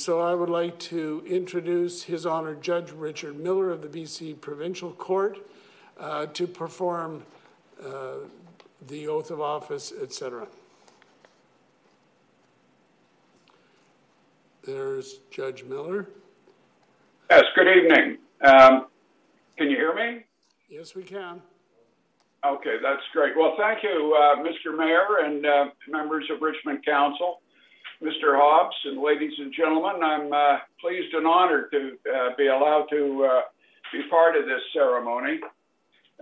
So I would like to introduce His Honour Judge Richard Miller of the BC Provincial Court to perform the oath of office, etc. There's Judge Miller. Yes, good evening. Can you hear me? Yes, we can. Okay, that's great. Well, thank you, Mr. Mayor and members of Richmond Council, Mr. Hobbs, and ladies and gentlemen. I'm pleased and honored to be allowed to be part of this ceremony.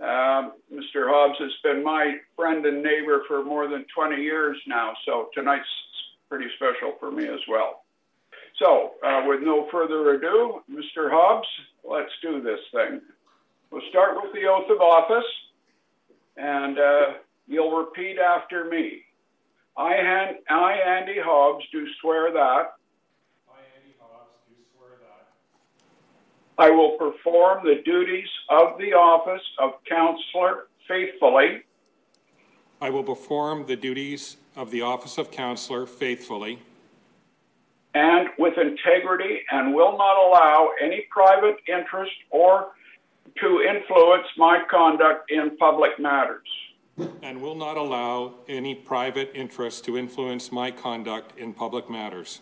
Mr. Hobbs has been my friend and neighbor for more than 20 years now, so tonight's pretty special for me as well. So, with no further ado, Mr. Hobbs, let's do this thing. We'll start with the oath of office, and you'll repeat after me. I, Andy Hobbs, do swear that I will perform the duties of the office of councillor faithfully. I will perform the duties of the office of councillor faithfully. And with integrity, and will not allow any private interest or to influence my conduct in public matters. And will not allow any private interest to influence my conduct in public matters.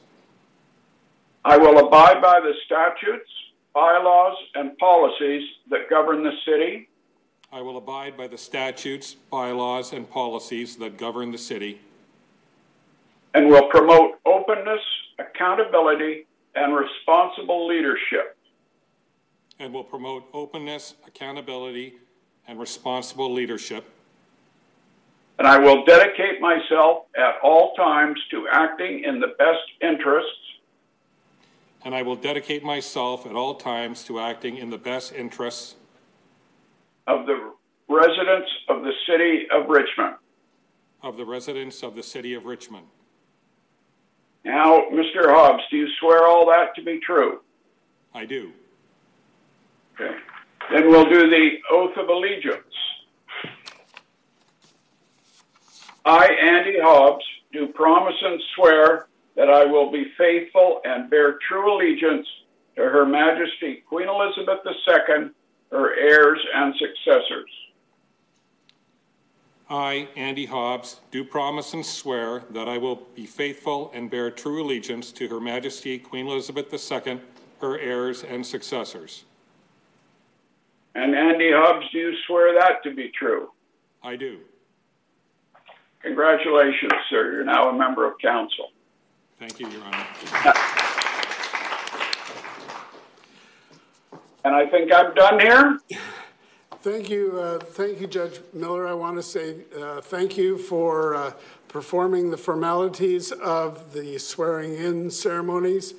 I will abide by the statutes, bylaws, and policies that govern the city. I will abide by the statutes, bylaws, and policies that govern the city. And will promote openness, accountability, and responsible leadership. And will promote openness, accountability, and responsible leadership. And I will dedicate myself at all times to acting in the best interests. And I will dedicate myself at all times to acting in the best interests of the residents of the city of Richmond. Of the residents of the city of Richmond. Now, Mr. Hobbs, do you swear all that to be true? I do. Okay. Then we'll do the oath of allegiance. I, Andy Hobbs, do promise and swear that I will be faithful and bear true allegiance to Her Majesty Queen Elizabeth II, her heirs and successors. I, Andy Hobbs, do promise and swear that I will be faithful and bear true allegiance to Her Majesty Queen Elizabeth II, her heirs and successors. And Andy Hobbs, do you swear that to be true? I do. Congratulations, sir. You're now a member of council. Thank you, Your Honor. And I think I'm done here. Thank you, Judge Miller. I want to say thank you for performing the formalities of the swearing-in ceremonies.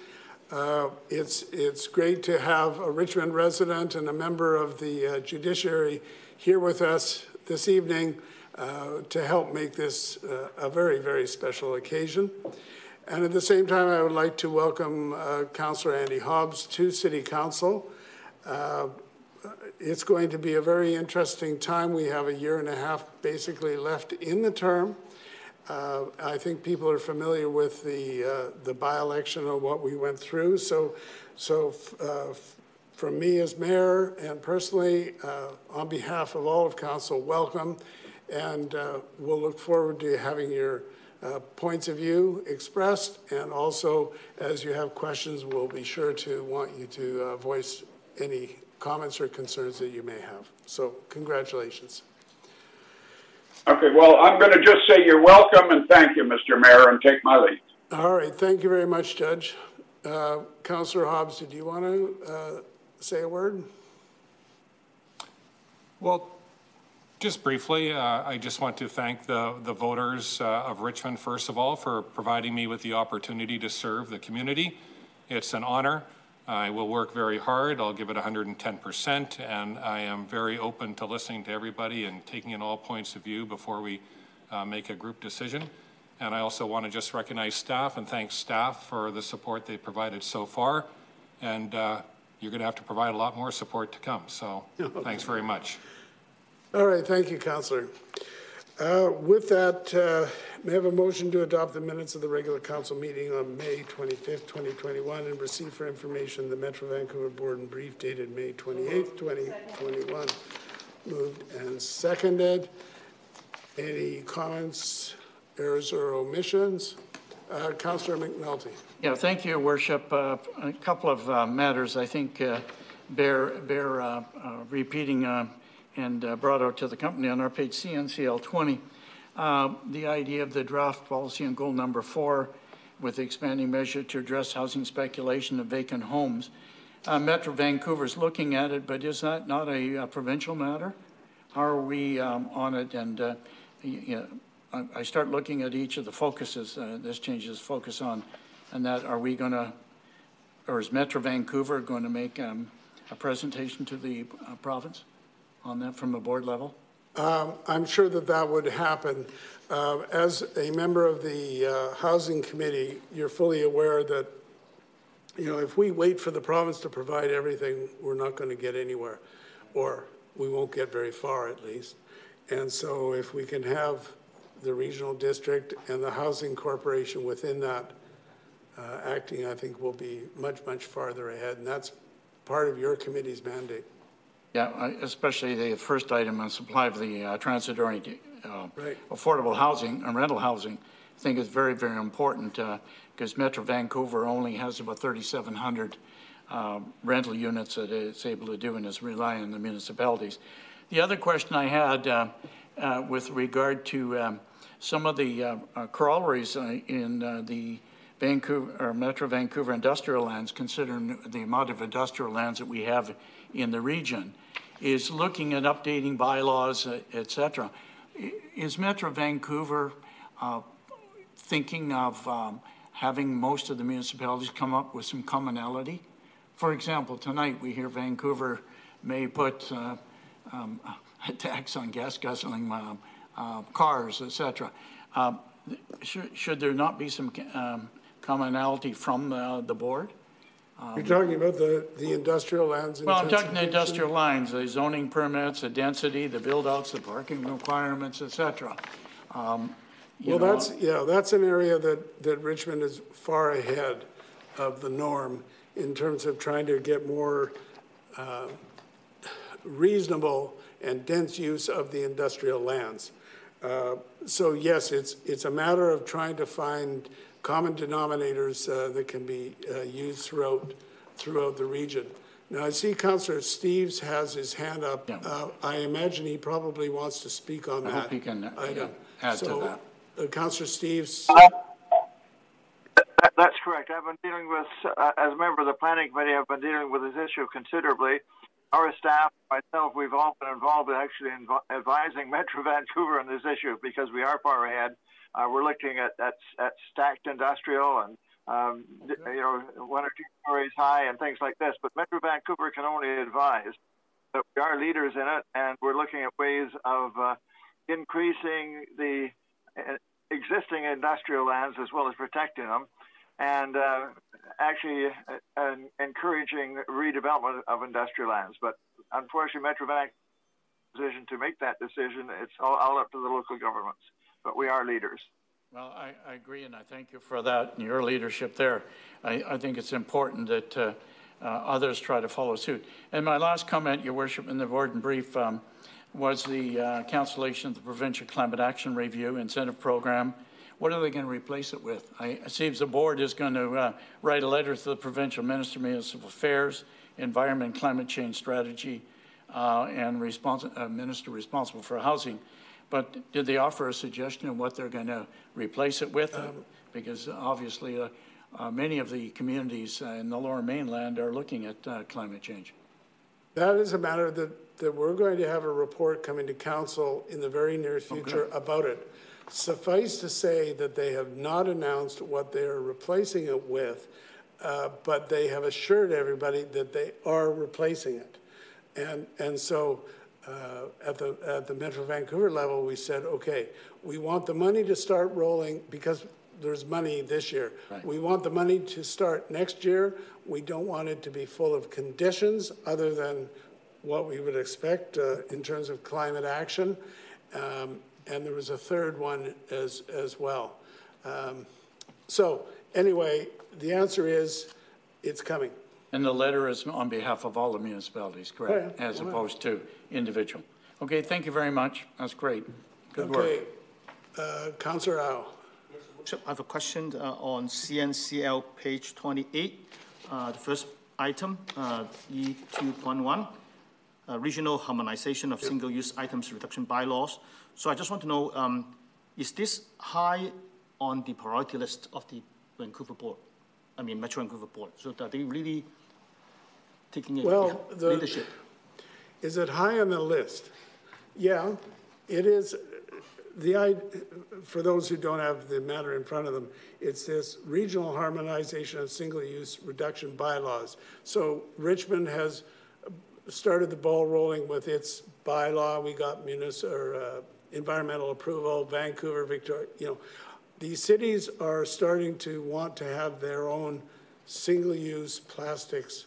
It's great to have a Richmond resident and a member of the judiciary here with us this evening to help make this a very, very special occasion. And at the same time, I would like to welcome Councillor Andy Hobbs to City Council. It's going to be a very interesting time. We have a year and a half basically left in the term. I think people are familiar with the by-election or what we went through. So from me as mayor and personally, on behalf of all of council, welcome. And we'll look forward to having your points of view expressed. And also, as you have questions, we'll be sure to want you to voice any comments or concerns that you may have. So congratulations. Okay, well, I'm going to just say you're welcome and thank you, Mr. Mayor, and take my leave. All right, thank you very much, Judge. Councillor Hobbs, did you want to say a word? Well, just briefly, I just want to thank the voters of Richmond, first of all, for providing me with the opportunity to serve the community. It's an honor. I will work very hard. I'll give it 110%, and I am very open to listening to everybody and taking in all points of view before we make a group decision. And I also want to just recognize staff and thank staff for the support they provided so far. And you're going to have to provide a lot more support to come. So thanks very much. All right. Thank you, Councillor. With that, may I have a motion to adopt the minutes of the regular council meeting on May 25th, 2021, and receive for information the Metro Vancouver Board and Brief dated May 28th, 2021. Moved and seconded. Any comments, errors, or omissions? Councillor McNulty. Yeah, thank you, Worship. A couple of matters I think bear repeating and brought out to the company on our page CNCL 20. The idea of the draft policy and goal number 4 with the expanding measure to address housing speculation of vacant homes. Metro Vancouver's looking at it, but is that not a provincial matter? How are we on it? And I start looking at each of the focuses. This changes focus on, and that are we going to, or is Metro Vancouver going to make a presentation to the province on that from a board level? I'm sure that that would happen. As a member of the housing committee, you're fully aware that, you know, if we wait for the province to provide everything, we're not going to get anywhere, or we won't get very far at least. And so if we can have the regional district and the housing corporation within that acting, I think we'll be much, much farther ahead. And that's part of your committee's mandate. Yeah, especially the first item on supply of the transitory affordable housing and rental housing. I think is very, very important because Metro Vancouver only has about 3,700 rental units that it's able to do and is relying on the municipalities. The other question I had with regard to some of the corollaries in the Vancouver or Metro Vancouver industrial lands, considering the amount of industrial lands that we have in the region, is looking at updating bylaws, etc. Is Metro Vancouver thinking of having most of the municipalities come up with some commonality? For example, tonight we hear Vancouver may put a tax on gas guzzling cars, etc. Should there not be some commonality from the board? You're talking about the industrial lands? Well, I'm talking the industrial lines, the zoning permits, the density, the build-outs, the parking requirements, etc. Well, that's an area that Richmond is far ahead of the norm in terms of trying to get more reasonable and dense use of the industrial lands. So yes, it's a matter of trying to find common denominators that can be used throughout the region. Now I see Councillor Steves has his hand up. Yeah. I imagine he probably wants to speak on that. I hope he can add to that. Councillor Steves. That's correct. I've been dealing with, as a member of the planning committee, I've been dealing with this issue considerably. Our staff, myself, we've all been involved actually in advising Metro Vancouver on this issue because we are far ahead. We're looking at stacked industrial and, you know, 1 or 2 stories high and things like this. But Metro Vancouver can only advise, but we are leaders in it, and we're looking at ways of increasing the existing industrial lands as well as protecting them, and actually encouraging redevelopment of industrial lands. But unfortunately, Metro Vancouver's decision to make that decision, it's all up to the local governments. But we are leaders. Well, I agree, and I thank you for that and your leadership there. I think it's important that others try to follow suit. And my last comment, Your Worship, in the board and brief, was the cancellation of the Provincial Climate Action Review Incentive Program. What are they going to replace it with? It seems the board is going to write a letter to the Provincial Minister of Municipal Affairs, Environment, Climate Change Strategy, and Minister responsible for housing. But did they offer a suggestion of what they're going to replace it with? Because obviously many of the communities in the Lower Mainland are looking at climate change. That is a matter that we're going to have a report coming to council in the very near future about it. Suffice to say that they have not announced what they are replacing it with, but they have assured everybody that they are replacing it. And so at the Metro Vancouver level, we said, okay, we want the money to start rolling because there's money this year. Right. We want the money to start next year. We don't want it to be full of conditions other than what we would expect in terms of climate action. and there was a third one as well. So anyway, the answer is it's coming. And the letter is on behalf of all the municipalities, correct? Oh, yeah. As opposed to individual. Okay, thank you very much. That's great. Good work. Councillor Au. I have a question on CNCL page 28, the first item, E2.1, regional harmonization of single-use items reduction bylaws. So I just want to know, is this high on the priority list of the Vancouver board? I mean, Metro Vancouver board. So are they really taking the leadership? Is it high on the list? Yeah, it is. For those who don't have the matter in front of them, it's this regional harmonization of single-use reduction bylaws. So Richmond has started the ball rolling with its bylaw. We got environmental approval, Vancouver, Victoria. You know, these cities are starting to want to have their own single-use plastics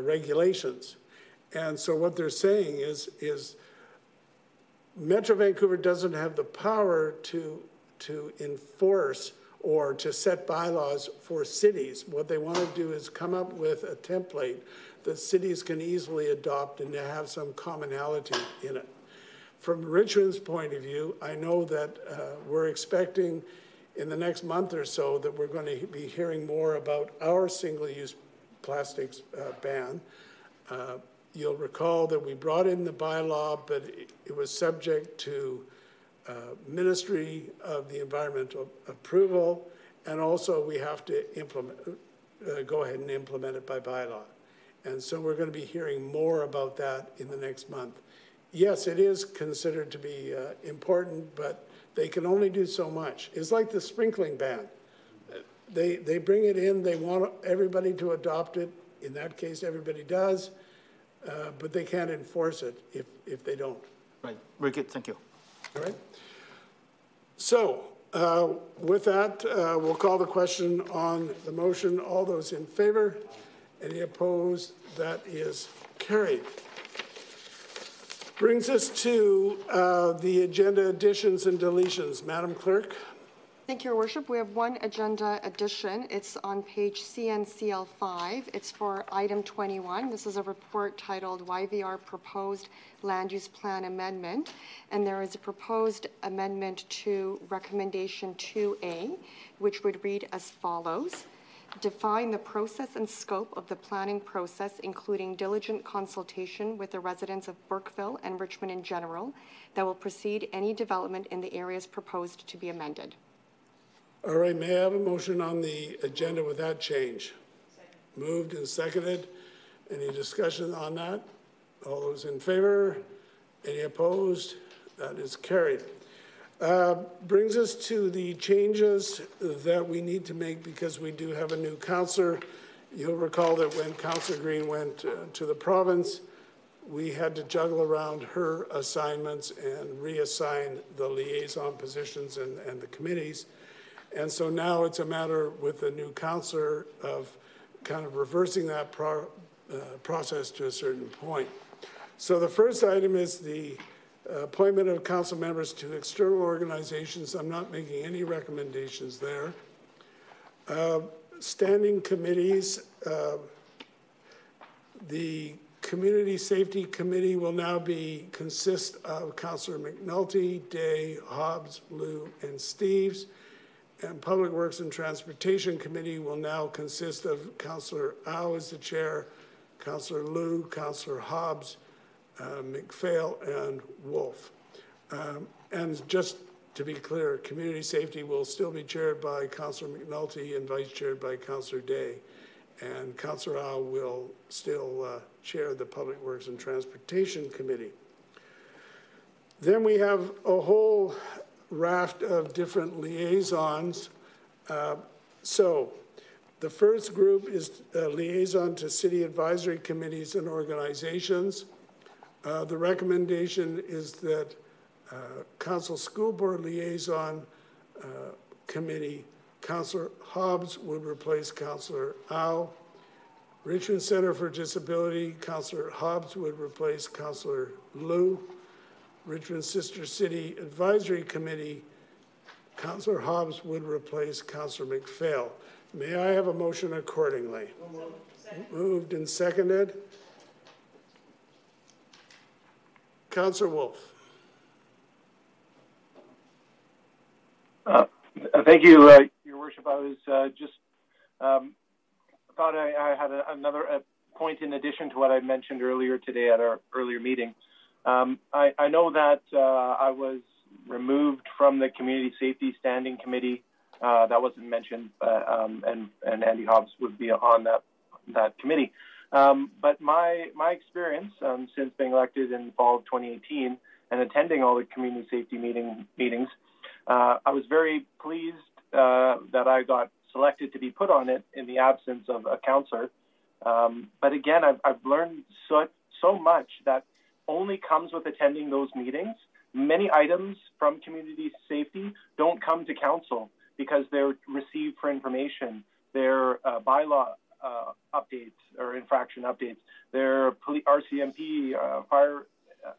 regulations. And so what they're saying is Metro Vancouver doesn't have the power to enforce or to set bylaws for cities. What they want to do is come up with a template that cities can easily adopt and to have some commonality in it. From Richmond's point of view, I know that we're expecting in the next month or so that we're going to be hearing more about our single-use plastics ban. You'll recall that we brought in the bylaw, but it was subject to Ministry of the Environmental approval, and also we have to go ahead and implement it by bylaw. And so we're going to be hearing more about that in the next month. Yes, it is considered to be important, but they can only do so much. It's like the sprinkling ban. They bring it in, they want everybody to adopt it. In that case, everybody does. But they can't enforce it if they don't. Right. Very good. Thank you. All right. So with that, we'll call the question on the motion. All those in favor? Any opposed? That is carried. Brings us to the agenda additions and deletions. Madam Clerk. Thank you, Your Worship. We have one agenda addition. It's on page CNCL5. It's for item 21. This is a report titled YVR Proposed Land Use Plan Amendment. And there is a proposed amendment to Recommendation 2A, which would read as follows. Define the process and scope of the planning process, including diligent consultation with the residents of Burkeville and Richmond in general, that will precede any development in the areas proposed to be amended. All right, may I have a motion on the agenda with that change? Second. Moved and seconded. Any discussion on that? All those in favor? Any opposed? That is carried. Brings us to the changes that we need to make because we do have a new councillor. You'll recall that when Councillor Green went to the province, we had to juggle around her assignments and reassign the liaison positions and the committees. And so now it's a matter with the new councillor of kind of reversing that process to a certain point. So the first item is the appointment of council members to external organizations. I'm not making any recommendations there. Standing committees, the Community Safety Committee will now consist of Councillor McNulty, Day, Hobbs, Lou, and Steves. And Public Works and Transportation Committee will now consist of Councillor Au as the chair, Councillor Liu, Councillor Hobbs, McPhail, and Wolf. And just to be clear, Community Safety will still be chaired by Councillor McNulty and vice chaired by Councillor Day. And Councillor Au will still chair the Public Works and Transportation Committee. Then we have a whole raft of different liaisons. So the first group is liaison to city advisory committees and organizations. The recommendation is that Council School Board Liaison Committee, Councillor Hobbs would replace Councillor Au. Richmond Center for Disability, Councillor Hobbs would replace Councillor Liu. Richmond Sister City Advisory Committee, Councillor Hobbs would replace Councillor MacPhail. May I have a motion accordingly? Moved and seconded. Councillor Wolfe. Thank you, Your Worship. I was just thought I had another point in addition to what I mentioned earlier today at our earlier meeting. I know that I was removed from the Community Safety Standing Committee. That wasn't mentioned, and Andy Hobbs would be on that committee. But my experience since being elected in the fall of 2018 and attending all the community safety meetings, I was very pleased that I got selected to be put on it in the absence of a counselor. But again, I've learned so much that only comes with attending those meetings. Many items from community safety don't come to council because they're received for information. They're bylaw updates or infraction updates. They're RCMP fire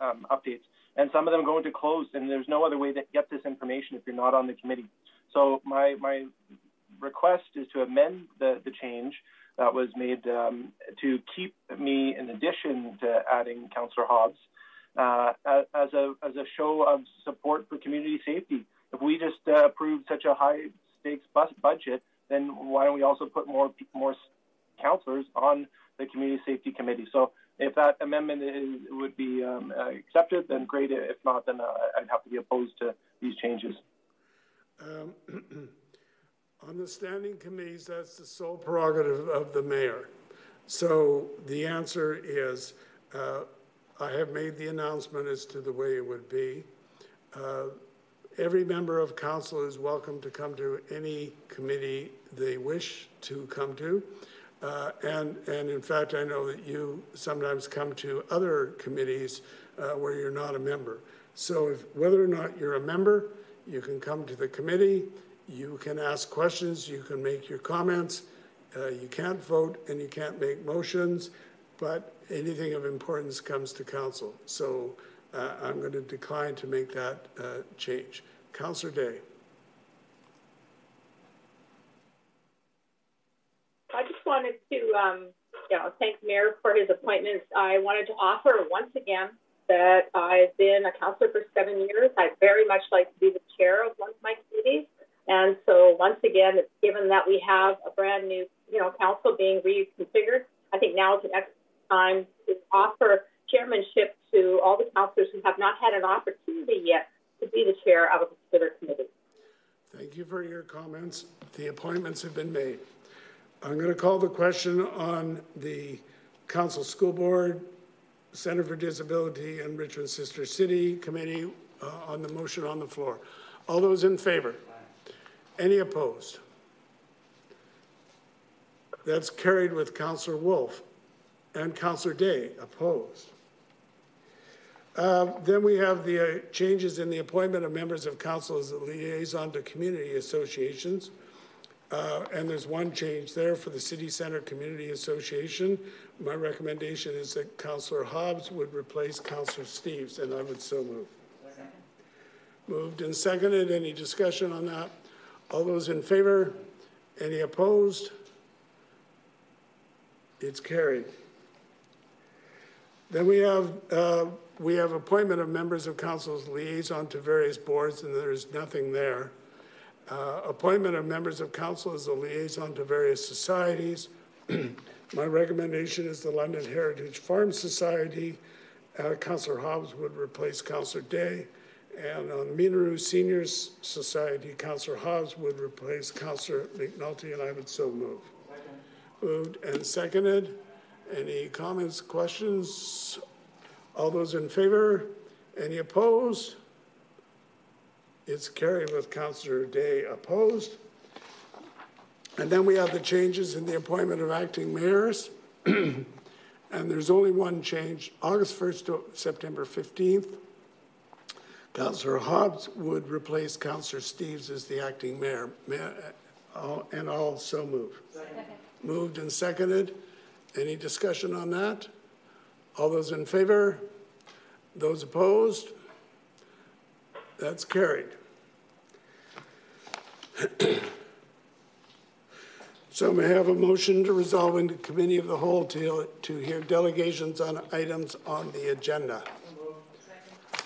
updates. And some of them go into closed, and there's no other way to get this information if you're not on the committee. So my request is to amend the change that was made to keep me, in addition to adding Councillor Hobbs, as a show of support for community safety. If we just approve such a high-stakes budget, then why don't we also put more councillors on the Community Safety Committee? So if that amendment would be accepted, then great. If not, then I'd have to be opposed to these changes. On the standing committees, that's the sole prerogative of the mayor. So the answer is I have made the announcement as to the way it would be. Every member of council is welcome to come to any committee they wish to come to. And in fact, I know that you sometimes come to other committees where you're not a member. So whether or not you're a member, you can come to the committee, you can ask questions, you can make your comments, you can't vote and you can't make motions, but anything of importance comes to council. So I'm going to decline to make that change. Councillor Day. I just wanted to thank the mayor for his appointments. I wanted to offer once again that I've been a councillor for 7 years. I'd very much like to be the chair of one of my committees. And so once again, given that we have a brand new council being reconfigured, I think now is an excellent time to offer chairmanship to all the councillors who have not had an opportunity yet to be the chair of a particular committee. Thank you for your comments. The appointments have been made. I'm going to call the question on the Council School Board, Centre for Disability, and Richmond Sister City Committee on the motion on the floor. All those in favour? Any opposed? That's carried with Councillor Wolfe and Councillor Day opposed. Then we have the changes in the appointment of members of council as a liaison to community associations. And there's one change there for the City Centre Community Association. My recommendation is that Councillor Hobbs would replace Councillor Steves, and I would so move. Second. Moved and seconded. Any discussion on that? All those in favour? Any opposed? It's carried. Then we have appointment of members of council's liaison to various boards, and there's nothing there. Appointment of members of council as a liaison to various societies. My recommendation is the London Heritage Farm Society. Councillor Hobbs would replace Councillor Day. And on Minoru Seniors Society, Councillor Hobbs would replace Councillor McNulty, and I would so move. Second. Moved and seconded. Any comments, questions? All those in favor? Any opposed? It's carried with Councillor Day opposed. And then we have the changes in the appointment of acting mayors. And there's only one change, August 1st to September 15th. Councillor Hobbs would replace Councillor Steves as the acting mayor. And I'll so move. Second. Moved and seconded. Any discussion on that? All those in favor? Those opposed? That's carried. So may I have a motion to resolve into committee of the whole to hear delegations on items on the agenda?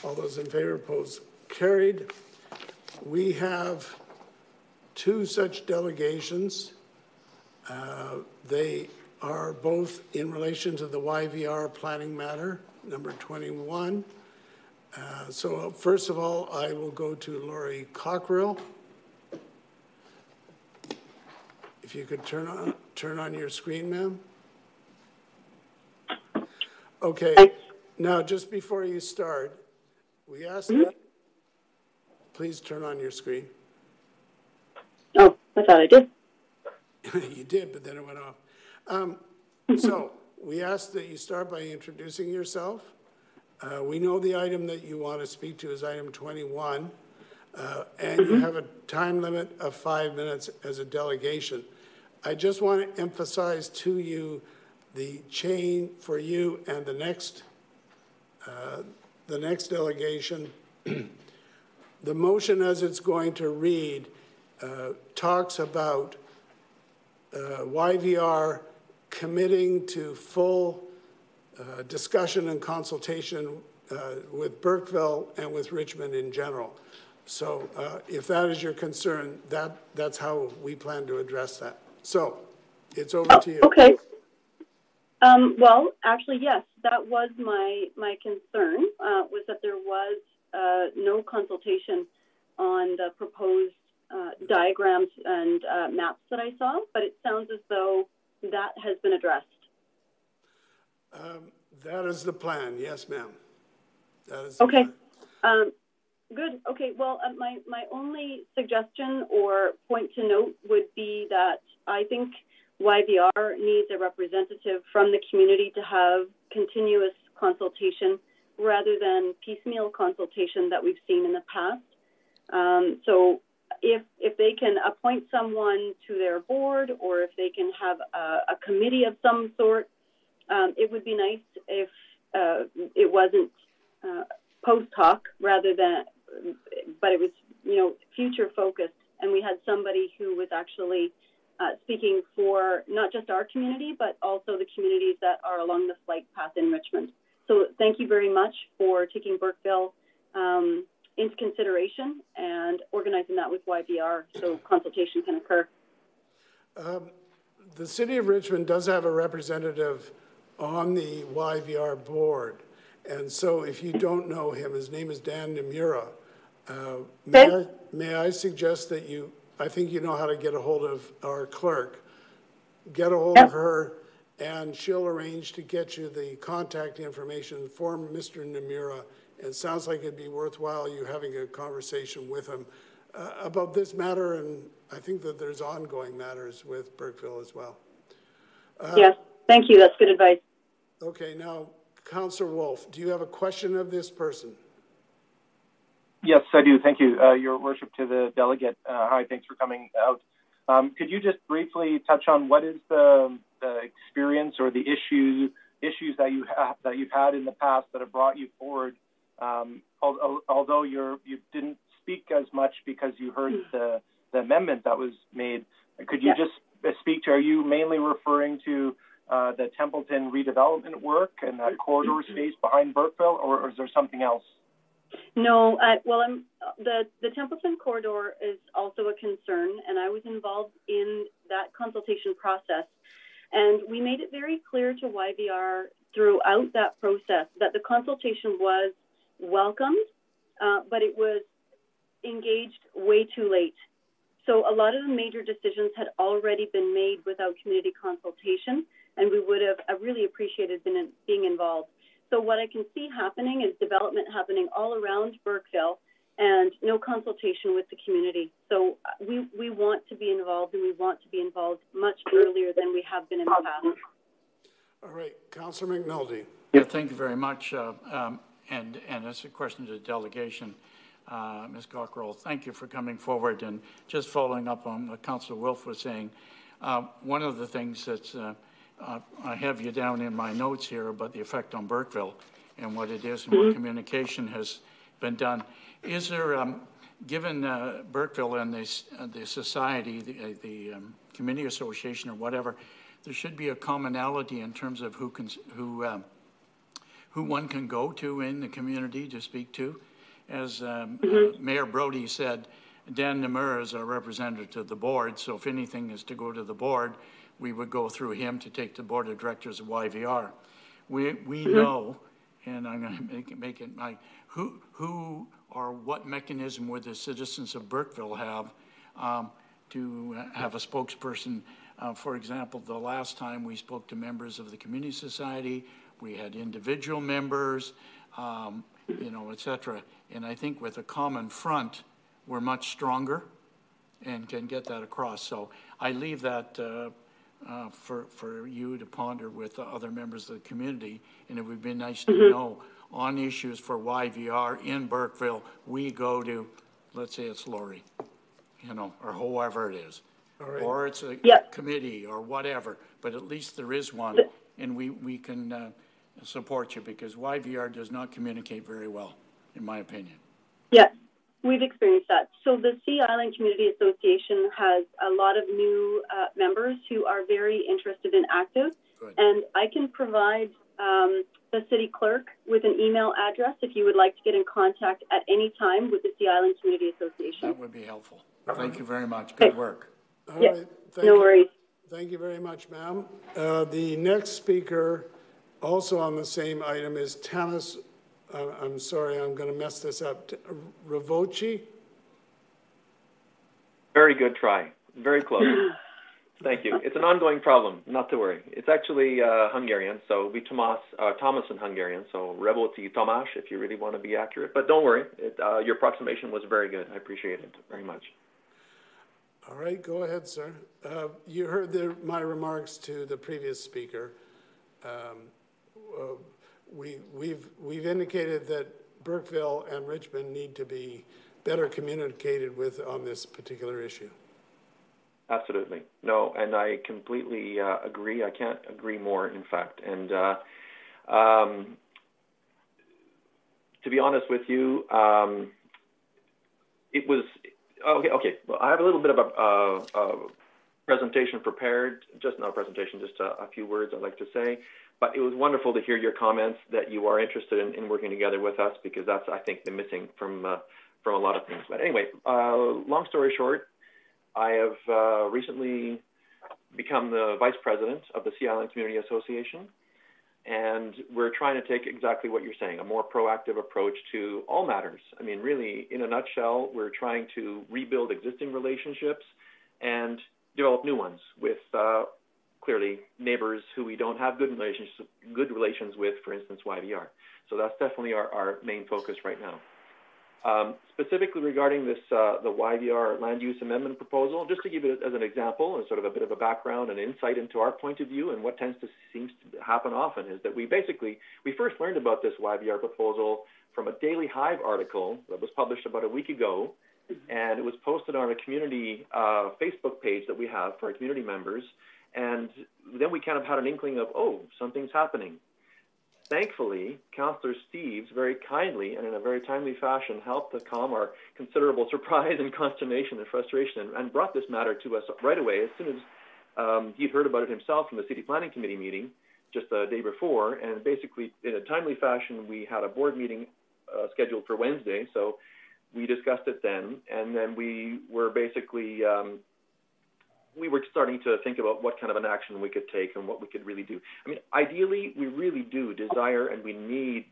All those in favor, opposed, carried. We have two such delegations. They are both in relation to the YVR planning matter, number 21. So first of all, I will go to Lori Cockrell. If you could turn on your screen, ma'am. Okay. Now, just before you start, we asked that. Please turn on your screen. Oh, I thought I did. You did, but then it went off. So we asked that you start by introducing yourself. We know the item that you want to speak to is item 21, and you have a time limit of 5 minutes as a delegation. I just want to emphasize to you the chain for you and the next delegation. The motion, as it's going to read, talks about YVR committing to full discussion and consultation with Burkeville and with Richmond in general. So if that is your concern, that's how we plan to address that. So it's over to you. Okay. Well, actually, yes, that was my concern, was that there was no consultation on the proposed diagrams and maps that I saw, but it sounds as though that has been addressed. That is the plan. Yes, ma'am. That is the plan. Good. Okay. Well, my only suggestion or point to note would be that I think YVR needs a representative from the community to have continuous consultation rather than piecemeal consultation that we've seen in the past. So if they can appoint someone to their board, or if they can have a committee of some sort, it would be nice if it wasn't post hoc rather than, but it was, future focused. And we had somebody who was actually speaking for not just our community, but also the communities that are along the flight path in Richmond. So thank you very much for taking Burkeville into consideration and organizing that with YVR so consultation can occur. The City of Richmond does have a representative on the YVR board. And so if you don't know him, his name is Dan Nomura. May I suggest that you, I think you know how to get a hold of our clerk, get a hold of her, and she'll arrange to get you the contact information for Mr. Nomura. It sounds like it'd be worthwhile you having a conversation with him about this matter, and I think that there's ongoing matters with Burkeville as well. Yes, thank you. That's good advice. Okay, now, Councillor Wolf, do you have a question of this person? Yes, I do. Thank you, Your Worship, to the delegate. Hi, thanks for coming out. Could you just briefly touch on what is the experience or the issues that you've had in the past that have brought you forward? Although you didn't speak as much because you heard the amendment that was made, could you just speak to, are you mainly referring to the Templeton redevelopment work and that corridor space behind Burkeville, or is there something else? No, the Templeton corridor is also a concern, and I was involved in that consultation process. And we made it very clear to YVR throughout that process that the consultation was welcomed, but it was engaged way too late. So a lot of the major decisions had already been made without community consultation, and we would have really appreciated being involved. So what I can see happening is development happening all around Burkeville and no consultation with the community. So we want to be involved, and we want to be involved much earlier than we have been in the past. All right, Councillor McNulty. Yeah, thank you very much. And that's a question to the delegation. Ms. Cockrell, thank you for coming forward. And just following up on what Councillor Wolf was saying, one of the things that's, I have you down in my notes here about the effect on Burkeville and what it is and what communication has been done. Is there, given Burkeville and the society, the community association or whatever, there should be a commonality in terms of who one can go to in the community to speak to. As Mayor Brody said, Dan Nomura is our representative to the board, so if anything is to go to the board, we would go through him to take the board of directors of YVR. We know, and I'm going to make it my, who or what mechanism would the citizens of Burkeville have to have a spokesperson. For example, the last time we spoke to members of the community society, we had individual members, et cetera. And I think with a common front, we're much stronger and can get that across. So I leave that for you to ponder with the other members of the community. And it would be nice to know on issues for YVR in Burkeville, we go to, let's say it's Lori, or whoever it is. Right. Or it's a committee or whatever, but at least there is one, and we can support you, because YVR does not communicate very well, in my opinion. Yes, we've experienced that. So the Sea Island Community Association has a lot of new members who are very interested and active. Good. And I can provide the city clerk with an email address if you would like to get in contact at any time with the Sea Island Community Association. That would be helpful. Thank you very much. Good work. All right. Thank you. No worries. Thank you very much, ma'am. The next speaker, also on the same item, is Tanis. I'm sorry, I'm going to mess this up. Ravochi. Very good try. Very close. Thank you. It's an ongoing problem. Not to worry. It's actually Hungarian, so we Thomas in Hungarian. So Ravochi Tomas, if you really want to be accurate. But don't worry. Your approximation was very good. I appreciate it very much. All right, go ahead, sir. You heard my remarks to the previous speaker. We've indicated that Burkeville and Richmond need to be better communicated with on this particular issue. Absolutely. No, and I completely agree. I can't agree more, in fact. And to be honest with you, it was... Okay. Well, I have a little bit of a presentation prepared, just a few words I'd like to say. But it was wonderful to hear your comments that you are interested in working together with us, because that's, I think, the missing from a lot of things. But anyway, long story short, I have recently become the vice president of the Sea Island Community Association. And we're trying to take exactly what you're saying, a more proactive approach to all matters. I mean, really, in a nutshell, we're trying to rebuild existing relationships and develop new ones with clearly neighbors who we don't have good relations with, for instance, YVR. So that's definitely our main focus right now. Specifically regarding this, the YVR land use amendment proposal, just to give it as an example and sort of a bit of a background and insight into our point of view, and what seems to happen often is that we first learned about this YVR proposal from a Daily Hive article that was published about a week ago, and it was posted on a community Facebook page that we have for our community members, and then we kind of had an inkling of, oh, something's happening. Thankfully, Councillor Steves very kindly and in a very timely fashion helped to calm our considerable surprise and consternation and frustration, and brought this matter to us right away as soon as he'd heard about it himself from the City Planning Committee meeting just the day before. And basically, in a timely fashion, we had a board meeting scheduled for Wednesday, so we discussed it then, and then we were basically... we were starting to think about what kind of an action we could take and what we could really do. I mean, ideally, we really do desire, and we need,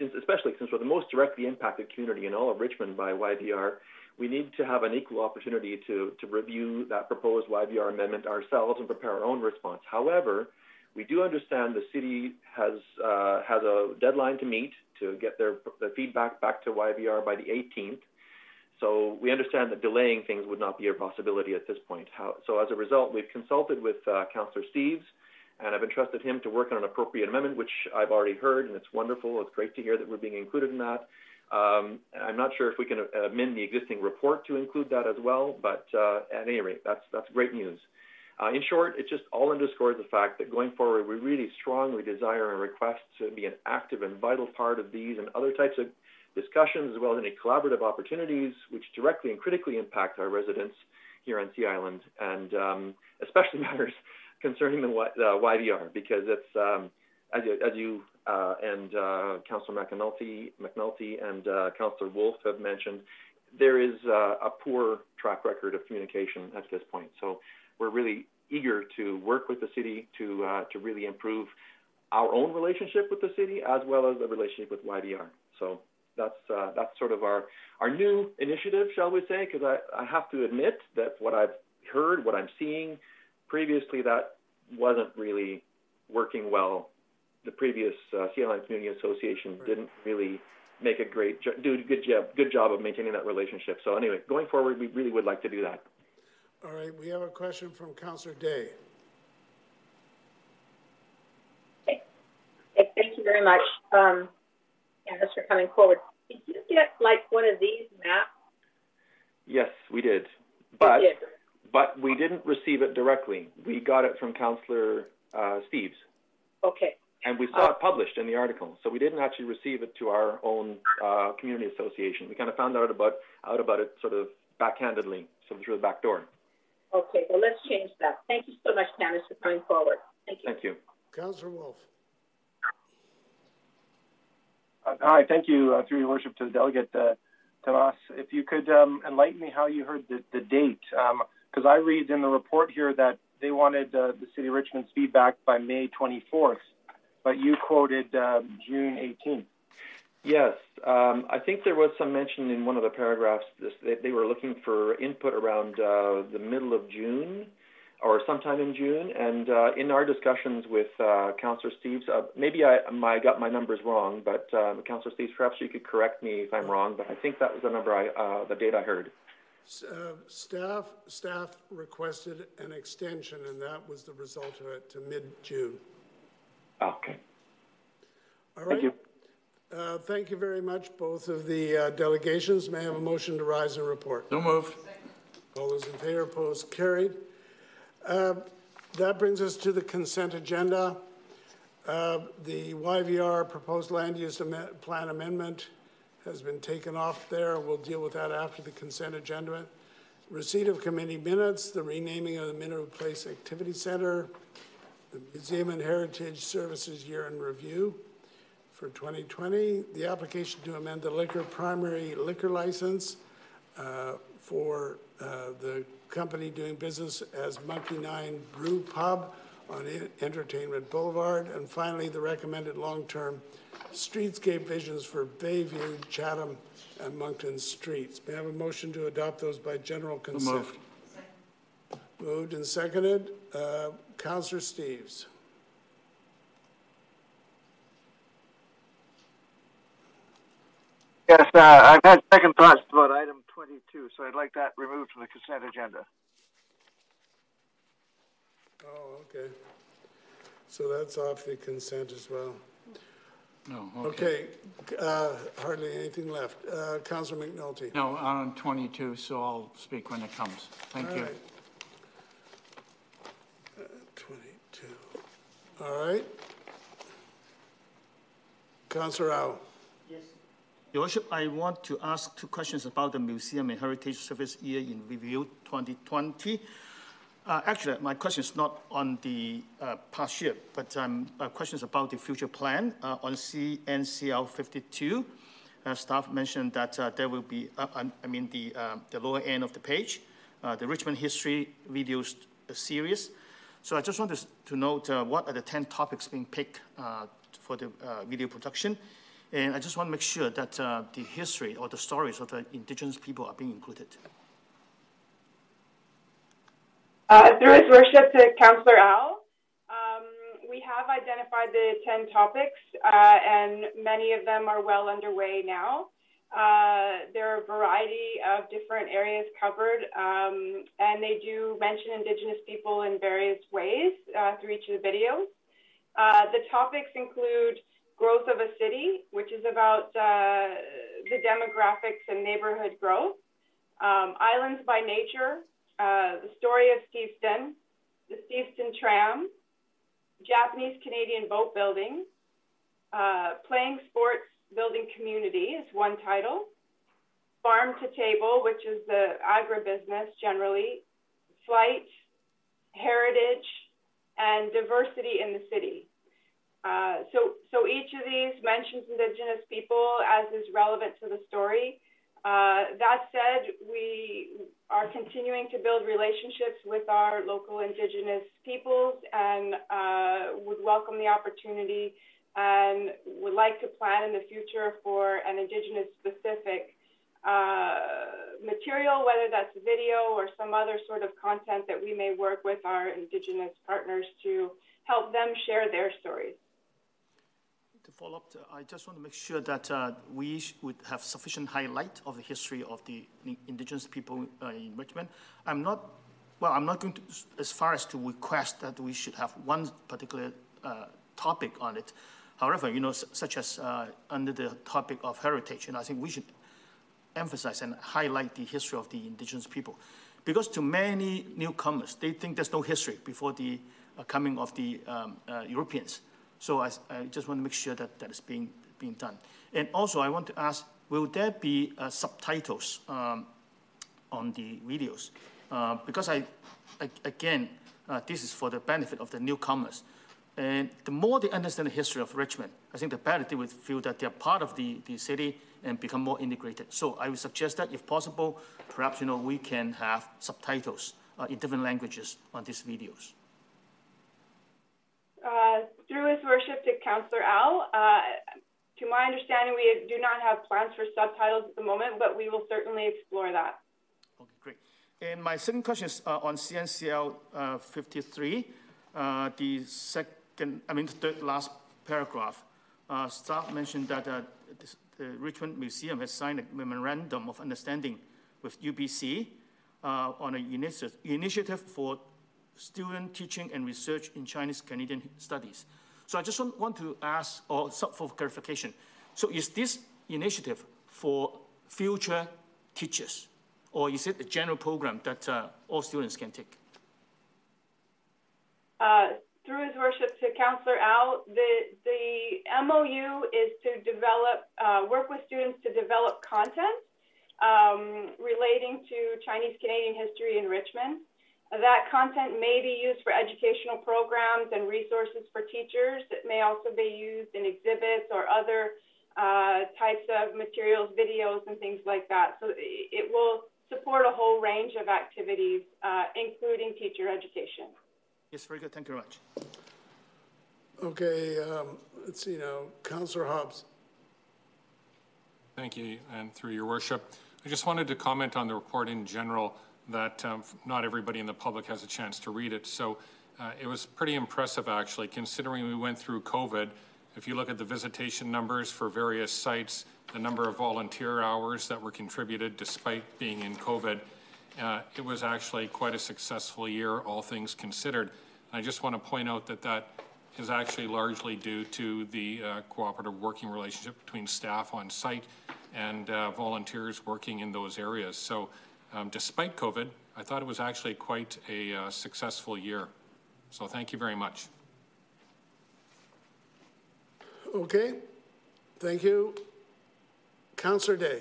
especially since we're the most directly impacted community in all of Richmond by YVR, we need to have an equal opportunity to review that proposed YVR amendment ourselves and prepare our own response. However, we do understand the city has a deadline to meet to get their feedback back to YVR by the 18th. So we understand that delaying things would not be a possibility at this point. So as a result, we've consulted with Councillor Steves, and I've entrusted him to work on an appropriate amendment, which I've already heard, and it's wonderful. It's great to hear that we're being included in that. I'm not sure if we can amend the existing report to include that as well, but at any rate, that's great news. In short, it just all underscores the fact that going forward, we really strongly desire and request to be an active and vital part of these and other types of discussions, as well as any collaborative opportunities which directly and critically impact our residents here on Sea Island, and especially matters concerning the YVR, because it's, as you and Councillor McNulty and Councillor Wolfe have mentioned, there is a poor track record of communication at this point. So we're really eager to work with the city to really improve our own relationship with the city, as well as the relationship with YVR. So that's sort of our new initiative, shall we say, because I have to admit that what I've heard, what I'm seeing previously, that wasn't really working well. The previous Sea Island Community Association didn't really make a good job of maintaining that relationship. So anyway, going forward, we really would like to do that. All right, we have a question from Councillor Day. Okay, thank you very much, Candace, for coming forward. Did you get like one of these maps? Yes, we did, but we didn't receive it directly. We got it from Councillor Steves. Okay. And we saw it published in the article, so we didn't actually receive it to our own community association. We kind of found out about it sort of backhandedly, sort of through the back door. Okay, well, let's change that. Thank you so much, Candice, for coming forward. Thank you. Thank you. Councillor Wolfe. Hi, thank you, through your worship, to the delegate, Tomas. If you could enlighten me how you heard the date, because I read in the report here that they wanted the City of Richmond's feedback by May 24th. But you quoted June 18th. Yes, I think there was some mention in one of the paragraphs that they were looking for input around the middle of June or sometime in June. And in our discussions with Councillor Steves, maybe I got my numbers wrong, but Councillor Steves, perhaps you could correct me if I'm wrong, but I think that was the number the date I heard. Staff requested an extension, and that was the result of it to mid-June. Okay. All right. Thank you. Thank you very much, both of the delegations. May I have a motion to rise and report? No move. All those in favor, opposed, carried. That brings us to the consent agenda. The YVR proposed land use plan amendment has been taken off there. We'll deal with that after the consent agenda. Receipt of committee minutes, the renaming of the Minoru Place Activity Centre, the Museum and Heritage Services Year in Review for 2020, the application to amend the primary liquor license for the company doing business as Monkey Nine Brew Pub on Entertainment Boulevard, and finally the recommended long-term streetscape visions for Bayview, Chatham, and Moncton streets. May I have a motion to adopt those by general consent? Moved. Moved and seconded. Councillor Steves. Yes, I've had second thoughts about item 22, so I'd like that removed from the consent agenda. Oh, okay. So that's off the consent as well. No, okay. Okay, hardly anything left. Councillor McNulty. No, on 22, so I'll speak when it comes. Thank you. All right. All right. Councillor Rao. Yes. Your Worship, I want to ask two questions about the Museum and Heritage Service Year in Review 2020. Actually, my question is not on the past year, but questions about the future plan on CNCL 52. Staff mentioned that there will be, the lower end of the page, the Richmond History videos series. So I just wanted to note what are the 10 topics being picked for the video production. And I just want to make sure that the history or the stories of the Indigenous people are being included. Through his worship to Councillor Al, we have identified the 10 topics and many of them are well underway now. There are a variety of different areas covered, and they do mention Indigenous people in various ways through each of the videos. The topics include growth of a city, which is about the demographics and neighborhood growth, islands by nature, the story of Steveston, the Steveston tram, Japanese Canadian boat building, playing sports Building Community is one title. Farm to Table, which is the agribusiness generally, Flight, Heritage, and Diversity in the City. So each of these mentions Indigenous people as is relevant to the story. That said, we are continuing to build relationships with our local Indigenous peoples and would welcome the opportunity and would like to plan in the future for an Indigenous specific material, whether that's video or some other sort of content that we may work with our Indigenous partners to help them share their stories. To follow up, I just want to make sure that we would have sufficient highlight of the history of the Indigenous people in Richmond. I'm not going to, as far as to request that we should have one particular topic on it. However, you know, such as under the topic of heritage, and I think we should emphasize and highlight the history of the Indigenous people. Because to many newcomers, they think there's no history before the coming of the Europeans. So I just want to make sure that that is being done. And also I want to ask, will there be subtitles on the videos? Because again, this is for the benefit of the newcomers. And the more they understand the history of Richmond, I think the better they would feel that they're part of the city and become more integrated. So I would suggest that if possible, perhaps, you know, we can have subtitles in different languages on these videos. Through His Worship to Councillor Al, to my understanding, we do not have plans for subtitles at the moment, but we will certainly explore that. Okay, great. And my second question is on CNCL 53, the third last paragraph. Staff mentioned that the Richmond Museum has signed a memorandum of understanding with UBC on an initiative for student teaching and research in Chinese-Canadian studies. So I just want to ask, or for clarification, so is this initiative for future teachers, or is it a general program that all students can take? Through His Worship to Councillor Al, the MOU is to develop, work with students to develop content relating to Chinese-Canadian history in Richmond. That content may be used for educational programs and resources for teachers. It may also be used in exhibits or other types of materials, videos, and things like that. So it will support a whole range of activities, including teacher education. Yes, very good. Thank you very much. Okay, let's see now. Councillor Hobbs. Thank you, and through Your Worship. I just wanted to comment on the report in general, that not everybody in the public has a chance to read it. So it was pretty impressive, actually, considering we went through COVID. If you look at the visitation numbers for various sites, the number of volunteer hours that were contributed despite being in COVID, it was actually quite a successful year, all things considered. And I just want to point out that that is actually largely due to the cooperative working relationship between staff on site and volunteers working in those areas. So, despite COVID, I thought it was actually quite a successful year. So thank you very much. Okay, thank you. Councillor Day.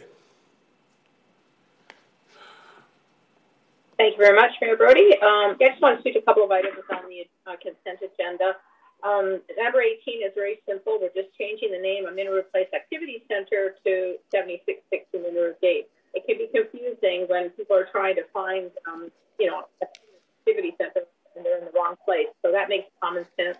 Thank you very much, Mayor Brodie. I just want to speak to a couple of items on the consent agenda. Number 18 is very simple. We're just changing the name of Minoru Place Activity Center to 766 Minoru Gate. It can be confusing when people are trying to find, you know, an activity center and they're in the wrong place. So that makes common sense.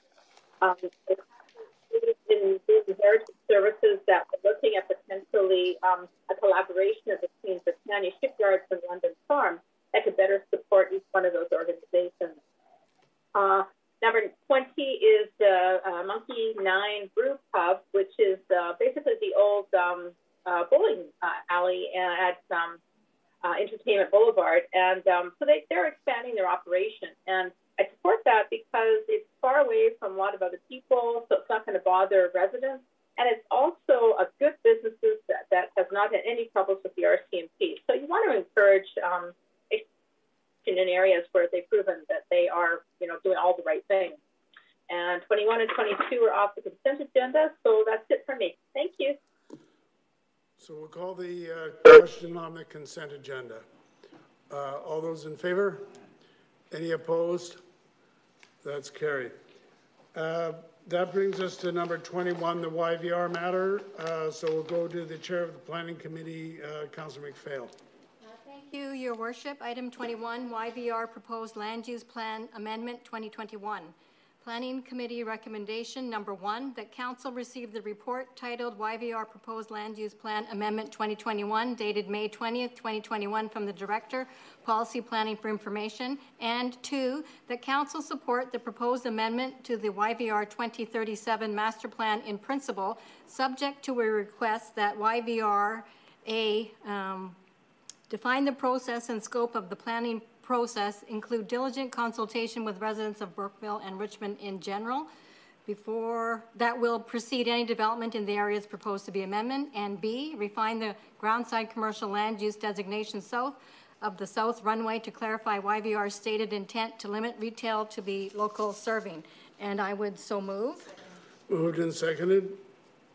It's in heritage services that we're looking at potentially a collaboration between Britannia Shipyards and London Farm that could better support each one of those organizations. Number 20 is the Monkey Nine Brew Pub, which is basically the old bowling alley at Entertainment Boulevard, and so they're expanding their operation, and I support that because it's far away from a lot of other people, so it's not going to bother residents, and it's also a good businesses that has not had any troubles with the RCMP. So you want to encourage in areas where they've proven that they are, you know, doing all the right things. And 21 and 22 are off the consent agenda, so that's it for me. Thank you. So we'll call the question on the consent agenda. All those in favor? Any opposed? That's carried. That brings us to number 21, the YVR matter. So we'll go to the chair of the planning committee, Councillor MacPhail. Thank you, Your Worship. Item 21, YVR proposed land use plan amendment 2021. Planning committee recommendation number 1, that council receive the report titled YVR proposed land use plan amendment 2021 dated May 20th, 2021 from the director, policy planning for information, and 2, that council support the proposed amendment to the YVR 2037 master plan in principle, subject to a request that YVR A define the process and scope of the planning process, include diligent consultation with residents of Burkeville and Richmond in general before that will precede any development in the areas proposed to be amendment, and B, refine the groundside commercial land use designation south of the south runway to clarify YVR's stated intent to limit retail to be local serving. And I would so move. Moved and seconded.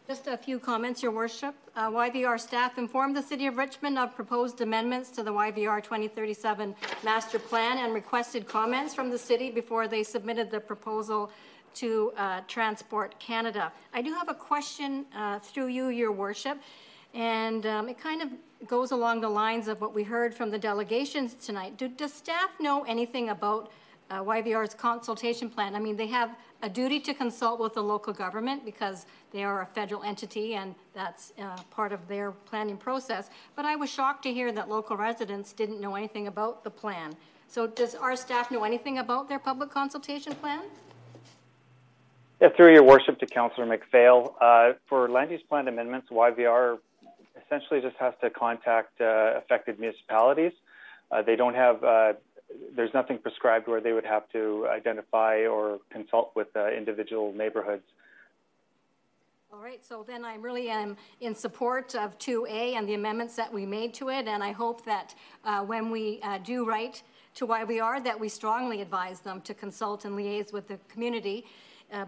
Just a few comments, Your Worship. YVR staff informed the City of Richmond of proposed amendments to the YVR 2037 master plan and requested comments from the city before they submitted the proposal to Transport Canada. I do have a question through you, Your Worship, and it kind of goes along the lines of what we heard from the delegations tonight. Does staff know anything about YVR's consultation plan? I mean, they have a duty to consult with the local government because they are a federal entity and that's part of their planning process. But I was shocked to hear that local residents didn't know anything about the plan. So does our staff know anything about their public consultation plan? Yeah, through Your Worship to Councillor MacPhail. For land use plan amendments, YVR essentially just has to contact affected municipalities. They don't have there's nothing prescribed where they would have to identify or consult with individual neighborhoods. All right, so then I really am in support of 2A and the amendments that we made to it, and I hope that when we do write to YVR that we strongly advise them to consult and liaise with the community,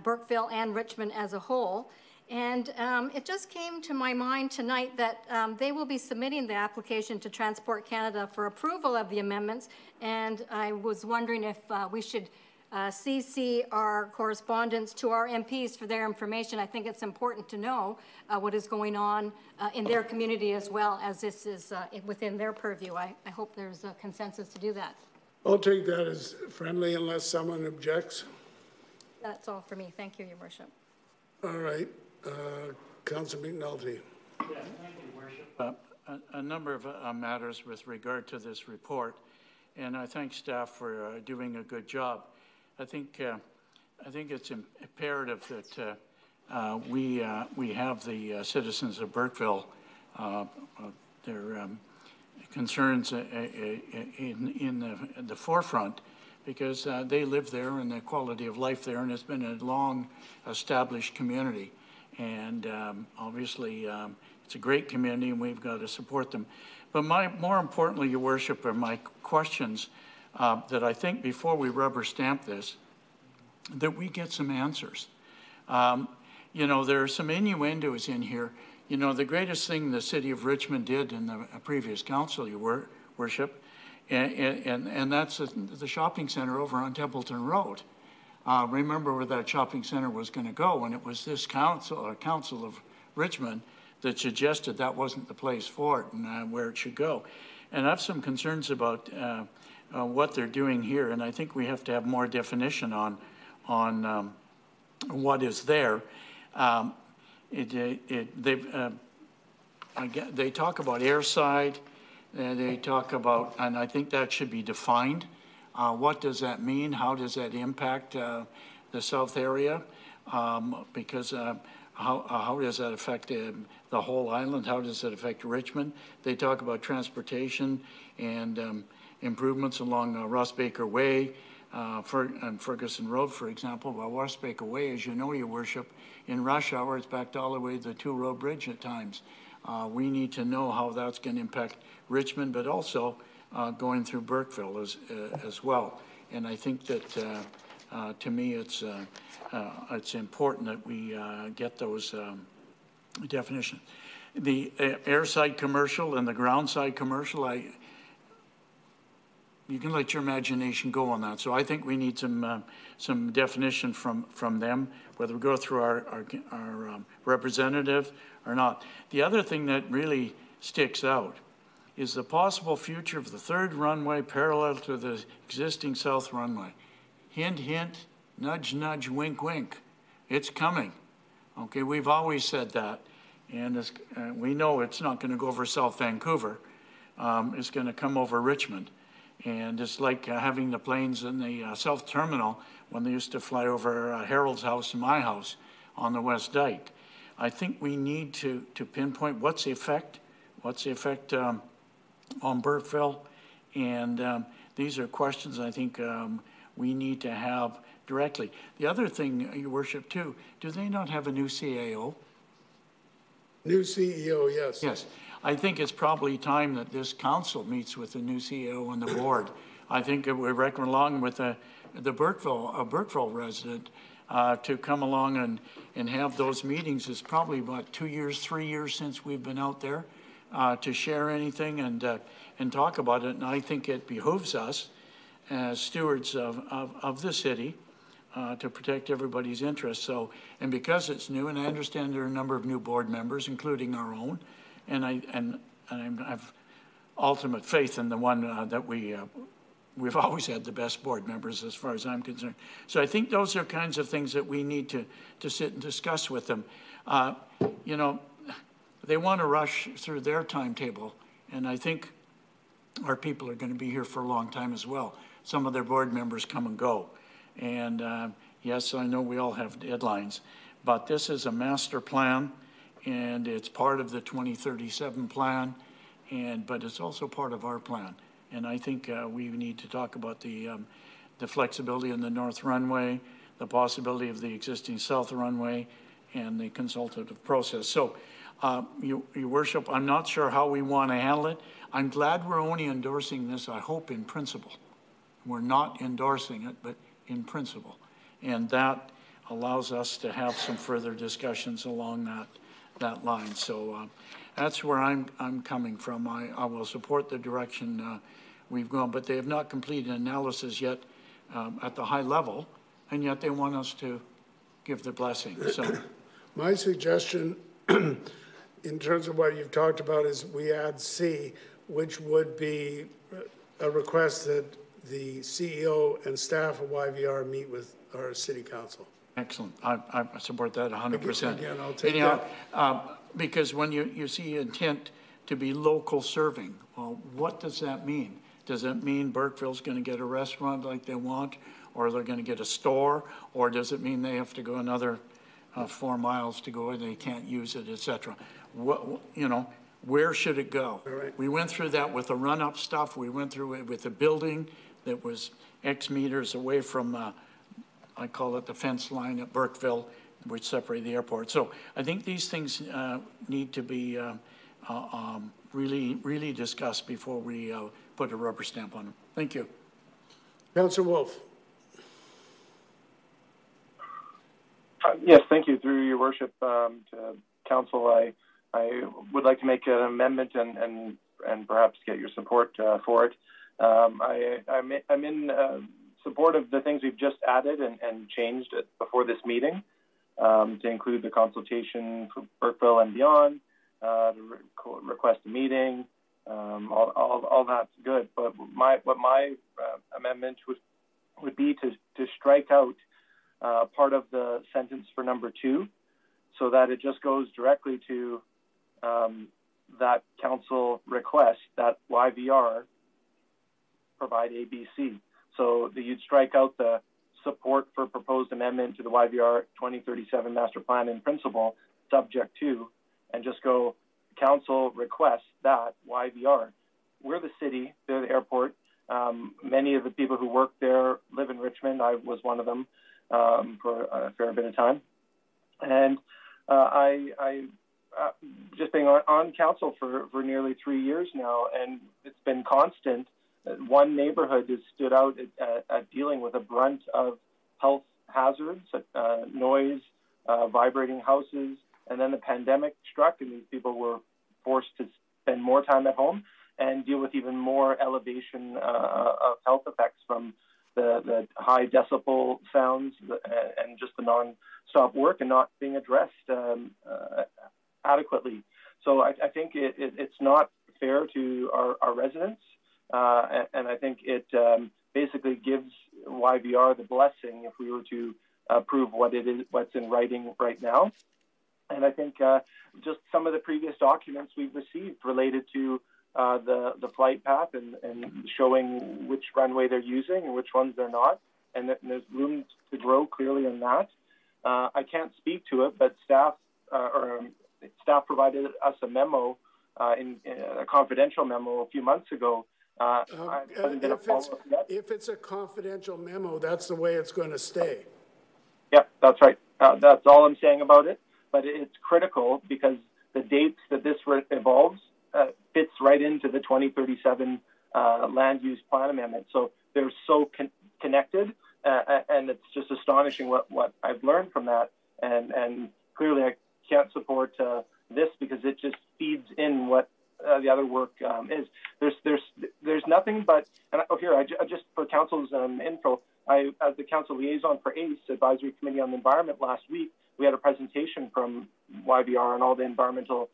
Burkeville and Richmond as a whole. And it just came to my mind tonight that they will be submitting the application to Transport Canada for approval of the amendments, and I was wondering if we should CC our correspondence to our MPs for their information. I think it's important to know what is going on in their community as well, as this is within their purview. I hope there's a consensus to do that. I'll take that as friendly unless someone objects. That's all for me. Thank you, Your Worship. All right. Councillor McNulty. Yes, thank you, Worship. A number of matters with regard to this report, and I thank staff for doing a good job. I think it's imperative that we have the citizens of Burkeville, their concerns in the forefront, because they live there and the quality of life there, and it's been a long established community. And obviously it's a great community and we've got to support them. But more importantly, Your Worship, are my questions that I think before we rubber stamp this, that we get some answers. You know, there are some innuendos in here. You know, the greatest thing the City of Richmond did in the previous council, Your Worship, and that's the shopping center over on Templeton Road. Remember where that shopping center was going to go, and it was this council, or Council of Richmond, that suggested that wasn't the place for it and where it should go. And I have some concerns about what they're doing here, and I think we have to have more definition on what is there. They talk about airside. They talk about, and I think that should be defined. What does that mean? How does that impact the south area? Because how does that affect the whole island? How does that affect Richmond? They talk about transportation and improvements along Ross Baker Way and Ferguson Road, for example. Well, Ross Baker Way, as you know, Your Worship, in rush hour, it's backed all the way to the two-road bridge at times. We need to know how that's going to impact Richmond, but also going through Burkeville as well. And I think that, to me, it's important that we get those definitions. the airside commercial and the groundside commercial, you can let your imagination go on that. So I think we need some definition from them, whether we go through our representative or not. The other thing that really sticks out is the possible future of the third runway parallel to the existing south runway. Hint, hint, nudge, nudge, wink, wink. It's coming. Okay, we've always said that. And we know it's not going to go over South Vancouver. It's going to come over Richmond. And it's like having the planes in the South Terminal when they used to fly over Harold's house and my house on the West Dyke. I think we need to pinpoint what's the effect on Burkeville. And these are questions I think we need to have directly. The other thing, Your Worship, too, do they not have a new CAO? New CEO, yes. Yes. I think it's probably time that this council meets with the new CEO and the board. I think we reckon along with the Burkeville resident to come along and have those meetings. It's probably about 2 years, 3 years since we've been out there to share anything and talk about it. And I think it behooves us as stewards of the city to protect everybody's interests. So, and because it's new, and I understand there are a number of new board members, including our own, and I have ultimate faith in the one that we've always had the best board members as far as I'm concerned. So I think those are kinds of things that we need to sit and discuss with them. You know, they want to rush through their timetable, and I think our people are going to be here for a long time as well. Some of their board members come and go. And yes, I know we all have deadlines, but this is a master plan, and it's part of the 2037 plan, but it's also part of our plan. And I think we need to talk about the flexibility in the north runway, the possibility of the existing south runway, and the consultative process. So, Your Worship, I'm not sure how we want to handle it. I'm glad we're only endorsing this, I hope, in principle. We're not endorsing it, but in principle. And that allows us to have some further discussions along that line. So that's where I'm coming from. I will support the direction we've gone, but they have not completed analysis yet at the high level, and yet they want us to give the blessing. So, my suggestion in terms of what you've talked about is we add C, which would be a request that the CEO and staff of YVR meet with our city council. Excellent. I support that 100%. Again, I'll take that. Because when you see intent to be local serving, well, what does that mean? Does that mean Burkeville's going to get a restaurant like they want, or they're going to get a store, or does it mean they have to go another 4 miles to go and they can't use it, etc.? You know, where should it go? Right. We went through that with the run-up stuff. We went through it with the building that was X meters away from, I call it the fence line at Burkeville, which separated the airport. So I think these things need to be really, really discussed before we put a rubber stamp on them. Thank you. Councillor Wolf. Yes, thank you. Through Your Worship to Council, I would like to make an amendment and perhaps get your support for it. I'm in support of the things we've just added and changed before this meeting to include the consultation for Burkeville and beyond, to request a meeting, all that's good. But what my amendment would be to strike out part of the sentence for number 2, so that it just goes directly to that council request that YVR provide ABC. So you'd strike out the support for proposed amendment to the YVR 2037 master plan in principle, subject to, and just go council request that YVR. We're the city, they're the airport. Many of the people who work there live in Richmond. I was one of them for a fair bit of time. And I just being on council for nearly 3 years now, and it's been constant. One neighborhood has stood out at dealing with a brunt of health hazards, noise, vibrating houses, And then the pandemic struck, and these people were forced to spend more time at home and deal with even more elevation of health effects from the high decibel sounds and just the non-stop work and not being addressed adequately. So I think it's not fair to our residents, and I think it basically gives YVR the blessing if we were to approve what it is, what's in writing right now. And I think just some of the previous documents we've received related to the flight path and showing which runway they're using and which ones they're not, and there's room to grow clearly in that. I can't speak to it, but staff provided us a memo, a confidential memo a few months ago. If it's a confidential memo, that's the way it's going to stay. Yeah, that's right. That's all I'm saying about it. But it's critical because the dates that this evolves fits right into the 2037 land use plan amendment. So they're so connected, and it's just astonishing what I've learned from that. And clearly I can't support this because it just feeds in what the other work is. There's nothing but, and just for council's info, as the council liaison for ACE, Advisory Committee on the Environment, last week, we had a presentation from YVR on all the environmental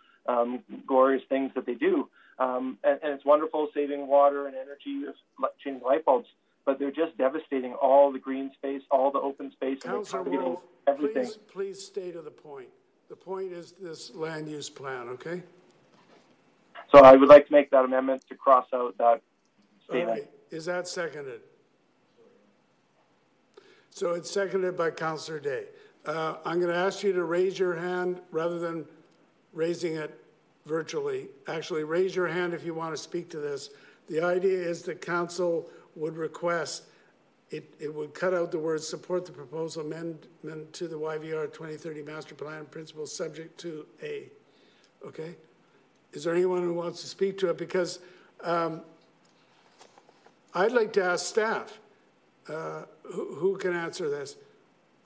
glorious things that they do. And it's wonderful, saving water and energy, changing light bulbs, but they're just devastating all the green space, all the open space. Councillor Wolf, everything. Please stay to the point. The point is this land use plan, okay? So I would like to make that amendment to cross out that statement. Right. Is that seconded? So it's seconded by Councillor Day. I'm going to ask you to raise your hand rather than raising it virtually. Actually, raise your hand if you want to speak to this. The idea is that council would request, it would cut out the words support the proposal amendment to the YVR 2030 Master Plan Principle subject to A. Okay? Is there anyone who wants to speak to it? Because I'd like to ask staff who can answer this.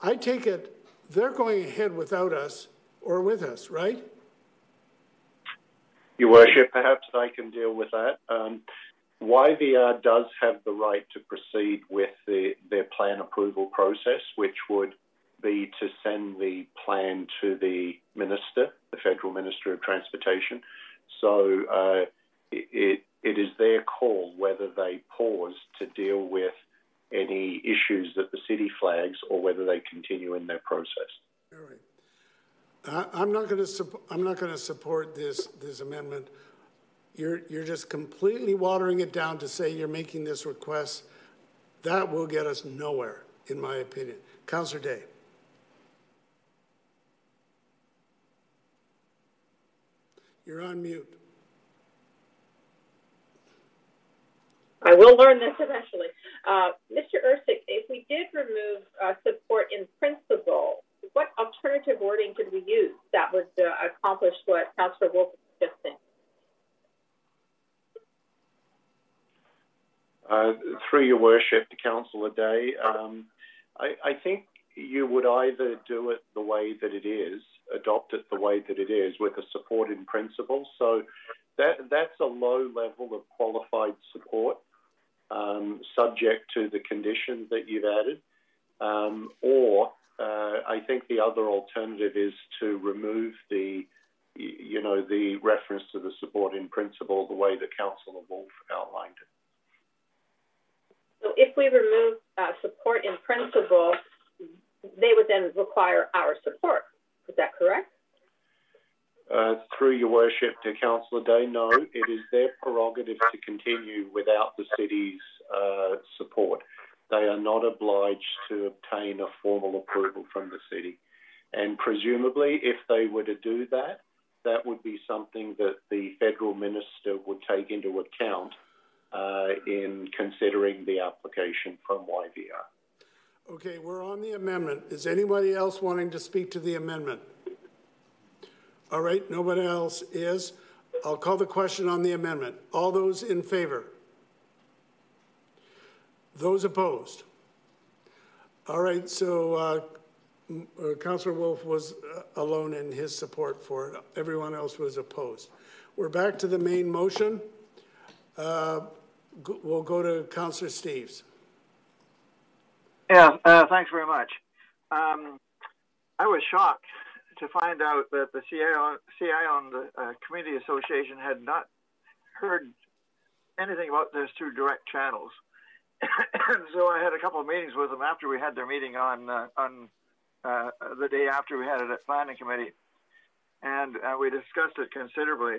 I take it they're going ahead without us or with us, right? Your Worship, perhaps I can deal with that. YVR does have the right to proceed with their plan approval process, which would be to send the plan to the Minister, the Federal Minister of Transportation. So it is their call whether they pause to deal with any issues that the city flags or whether they continue in their process. All right. I'm not going to support this amendment. You're just completely watering it down to say you're making this request. That will get us nowhere, in my opinion. Councillor Day. You're on mute. I will learn this eventually. Mr. Ercik, if we did remove support in principle, what alternative wording could we use that would accomplish what Councillor Wolf just said? Through your Worship, to Councillor Day, I think you would either do it the way that it is, adopt it the way that it is, with a support in principle. So that's a low level of qualified support. Subject to the conditions that you've added, or I think the other alternative is to remove the reference to the support in principle the way that Councillor Wolf outlined it. So if we remove support in principle, they would then require our support. Is that correct? Through your Worship to Councillor Day, no, it is their prerogative to continue without the city's support. They are not obliged to obtain a formal approval from the city. And presumably, if they were to do that, that would be something that the federal minister would take into account in considering the application from YVR. Okay, we're on the amendment. Is anybody else wanting to speak to the amendment? All right, nobody else is. I'll call the question on the amendment. All those in favor? Those opposed? All right, so Councillor Wolfe was alone in his support for it. Everyone else was opposed. We're back to the main motion. We'll go to Councillor Steves. Yeah, thanks very much. I was shocked to find out that the Sea Island Community Association had not heard anything about this through direct channels. So I had a couple of meetings with them after we had their meeting on the day after we had it at Planning Committee. And we discussed it considerably.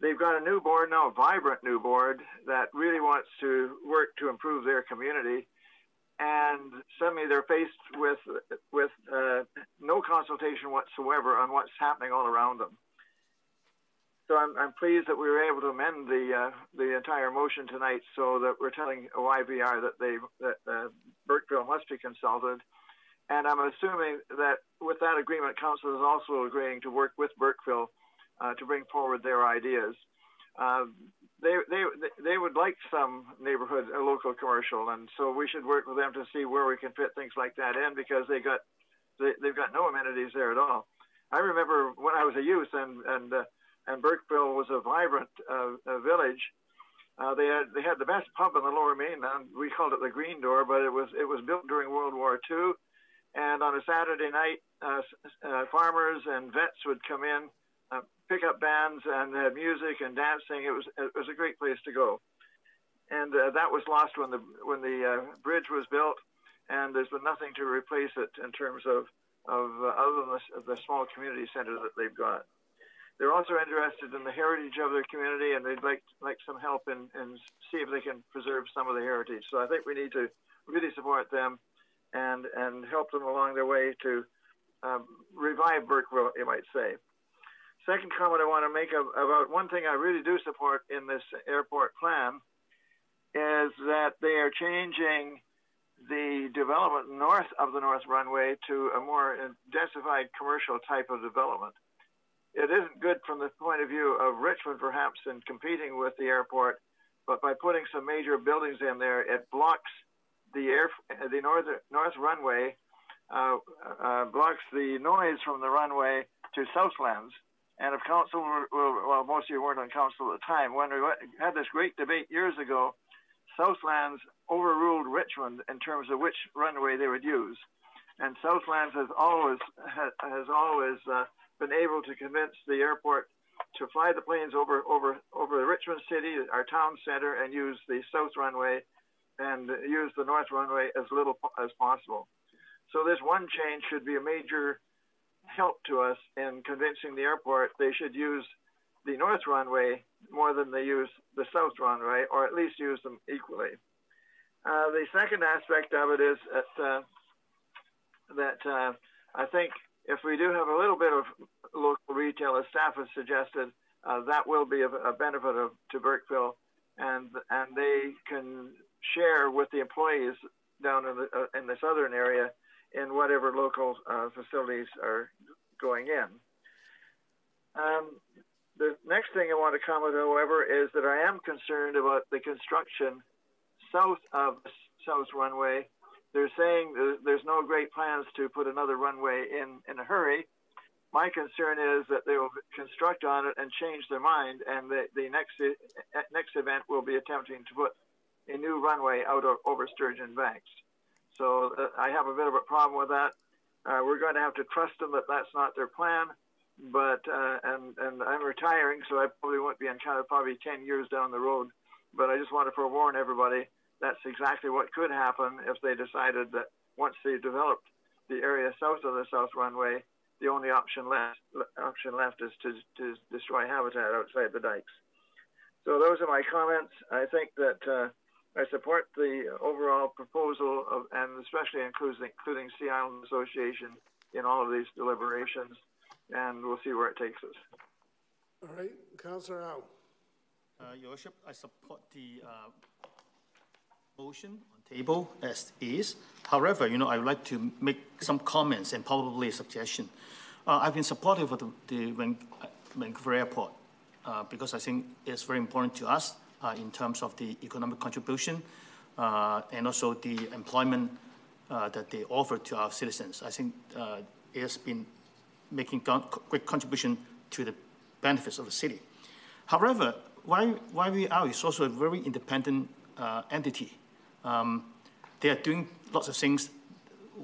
They've got a new board now, a vibrant new board, that really wants to work to improve their community. And suddenly they're faced with no consultation whatsoever on what's happening all around them. So I'm pleased that we were able to amend the entire motion tonight, so that we're telling YVR that Burkeville must be consulted, and I'm assuming that with that agreement, council is also agreeing to work with Burkeville to bring forward their ideas. They would like some neighborhood local commercial, and so we should work with them to see where we can fit things like that in, because they've got no amenities there at all. I remember when I was a youth and Burkeville was a vibrant village. They had the best pub in the Lower Mainland. We called it the Green Door, but it was built during World War II. And on a Saturday night, farmers and vets would come in, pick up bands, and have music and dancing. It was a great place to go. And that was lost when the bridge was built, and there's been nothing to replace it in terms of other than the small community center that they've got. They're also interested in the heritage of their community, and they'd like some help in see if they can preserve some of the heritage. So I think we need to really support them and help them along their way to revive Burkeville, you might say. Second comment I want to make about one thing I really do support in this airport plan is that they are changing the development north of the North Runway to a more intensified commercial type of development. It isn't good from the point of view of Richmond, perhaps, in competing with the airport, but by putting some major buildings in there, it blocks the north runway, blocks the noise from the runway to Southlands. And if council, well, most of you weren't on council at the time, when we had this great debate years ago, Southlands overruled Richmond in terms of which runway they would use, and Southlands has always been able to convince the airport to fly the planes over Richmond City, our town center, and use the south runway and use the north runway as little as possible. So this one change should be a major help to us in convincing the airport they should use the north runway more than they use the south runway, or at least use them equally. The second aspect of it is that I think if we do have a little bit of local retail, as staff has suggested, that will be a benefit to Burkeville, and they can share with the employees down in the southern area in whatever local facilities are going in. The next thing I want to comment, however, is that I am concerned about the construction south of South Runway. They're saying there's no great plans to put another runway in a hurry. My concern is that they will construct on it and change their mind, and the next event will be attempting to put a new runway out over Sturgeon Banks. So I have a bit of a problem with that. We're going to have to trust them that that's not their plan, but and I'm retiring, so I probably won't be in Canada probably 10 years down the road, but I just want to forewarn everybody that's exactly what could happen if they decided that once they developed the area south of the South Runway, the only option left is to destroy habitat outside the dikes. So those are my comments. I think that I support the overall proposal, and especially including Sea Island Association in all of these deliberations, and we'll see where it takes us. All right, Councillor Howe. Your Worship, I support the motion on table as is. However, you know, I would like to make some comments and probably a suggestion. I've been supportive of the Vancouver Airport because I think it's very important to us in terms of the economic contribution and also the employment that they offer to our citizens. I think it has been making great contribution to the benefits of the city. However, YVR is also a very independent entity. They are doing lots of things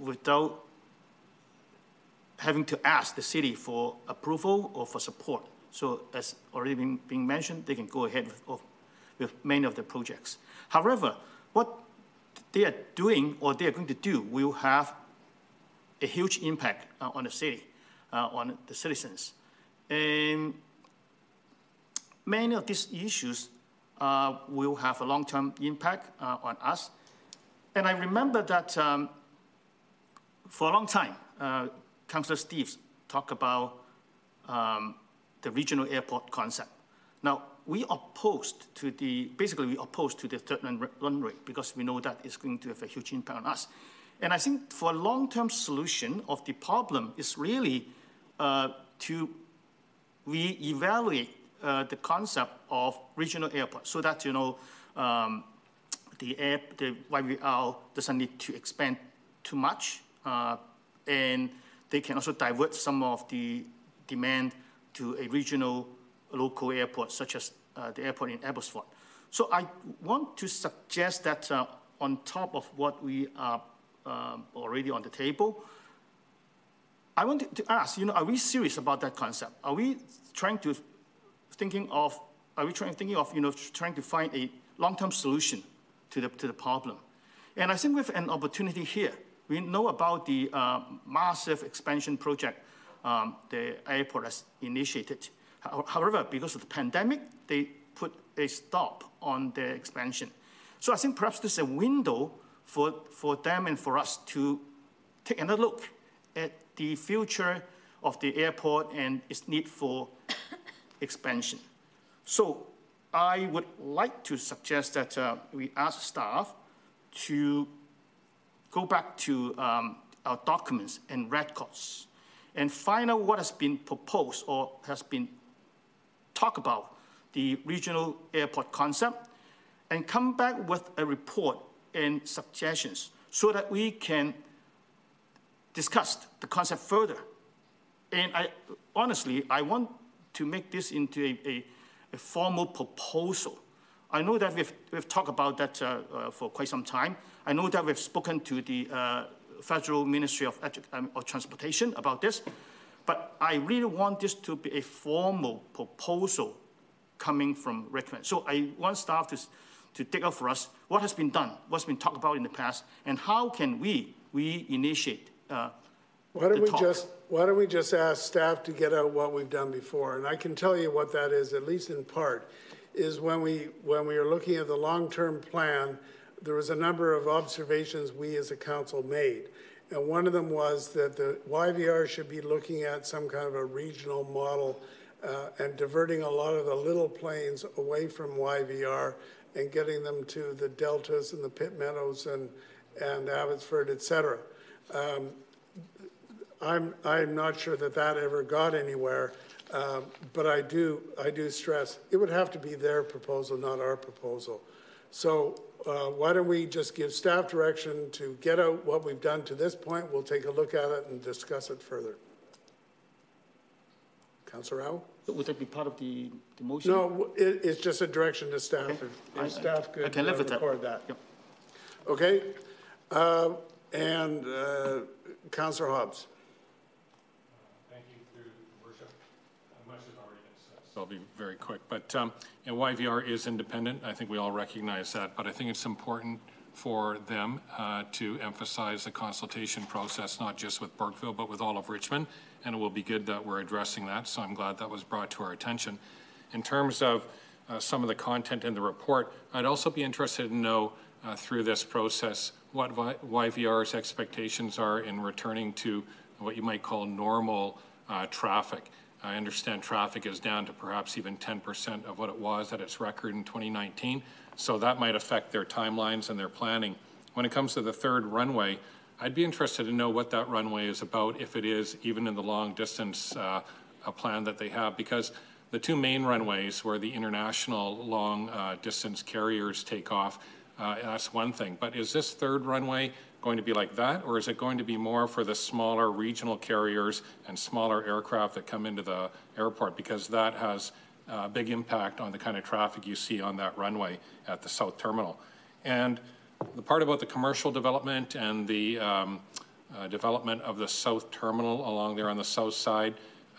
without having to ask the city for approval or for support. So as already been mentioned, they can go ahead with many of the projects. However, what they are doing or they are going to do will have a huge impact on the city, on the citizens. And many of these issues will have a long-term impact on us. And I remember that for a long time, Councillor Steves talked about the regional airport concept. Now, we opposed to the, basically we opposed to the third runway because we know that it's going to have a huge impact on us. And I think for a long-term solution of the problem is really to reevaluate the concept of regional airport so that, you know, the YVR doesn't need to expand too much, and they can also divert some of the demand to a regional local airport, such as the airport in Abbotsford. So I want to suggest that on top of what we are already on the table, I want to ask, you know, are we serious about that concept? Are we trying to thinking of, you know, trying to find a long-term solution to the problem? And I think we have an opportunity here. We know about the massive expansion project the airport has initiated. However, because of the pandemic, they put a stop on their expansion. So I think perhaps this is a window for them and for us to take another look at the future of the airport and its need for expansion. So I would like to suggest that we ask staff to go back to our documents and records and find out what has been proposed or has been talked about the regional airport concept and come back with a report and suggestions so that we can discuss the concept further. And I, honestly, I want to make this into a formal proposal. I know that we've talked about that for quite some time. I know that we've spoken to the Federal Ministry of Transportation about this, but I really want this to be a formal proposal coming from Richmond. So I want staff to take up for us what has been done, what's been talked about in the past, and how can we initiate why don't we just ask staff to get out what we've done before? And I can tell you what that is, at least in part, is when we are looking at the long-term plan, there was a number of observations we as a council made. And one of them was that the YVR should be looking at some kind of a regional model and diverting a lot of the little planes away from YVR and getting them to the deltas and the Pitt Meadows and Abbotsford, et cetera. I'm not sure that that ever got anywhere, but I do stress it would have to be their proposal, not our proposal. So why don't we just give staff direction to get out what we've done to this point. We'll take a look at it and discuss it further. Councillor Howe? Would that be part of the motion? No, it's just a direction to staff. Okay. If staff could record that. Yep. Okay. And Councillor Hobbs. So I'll be very quick, but and YVR is independent. I think we all recognize that, but I think it's important for them to emphasize the consultation process, not just with Burkeville, but with all of Richmond, and it will be good that we're addressing that, so I'm glad that was brought to our attention. In terms of some of the content in the report, I'd also be interested to know through this process what YVR's expectations are in returning to what you might call normal traffic. I understand traffic is down to perhaps even 10% of what it was at its record in 2019, so that might affect their timelines and their planning. When it comes to the third runway, I'd be interested to know what that runway is about, if it is, even in the long distance a plan that they have, because the two main runways where the international long distance carriers take off, that's one thing, but is this third runway going to be like that, or is it going to be more for the smaller regional carriers and smaller aircraft that come into the airport? Because that has a big impact on the kind of traffic you see on that runway at the south terminal. And the part about the commercial development and the development of the south terminal along there on the south side,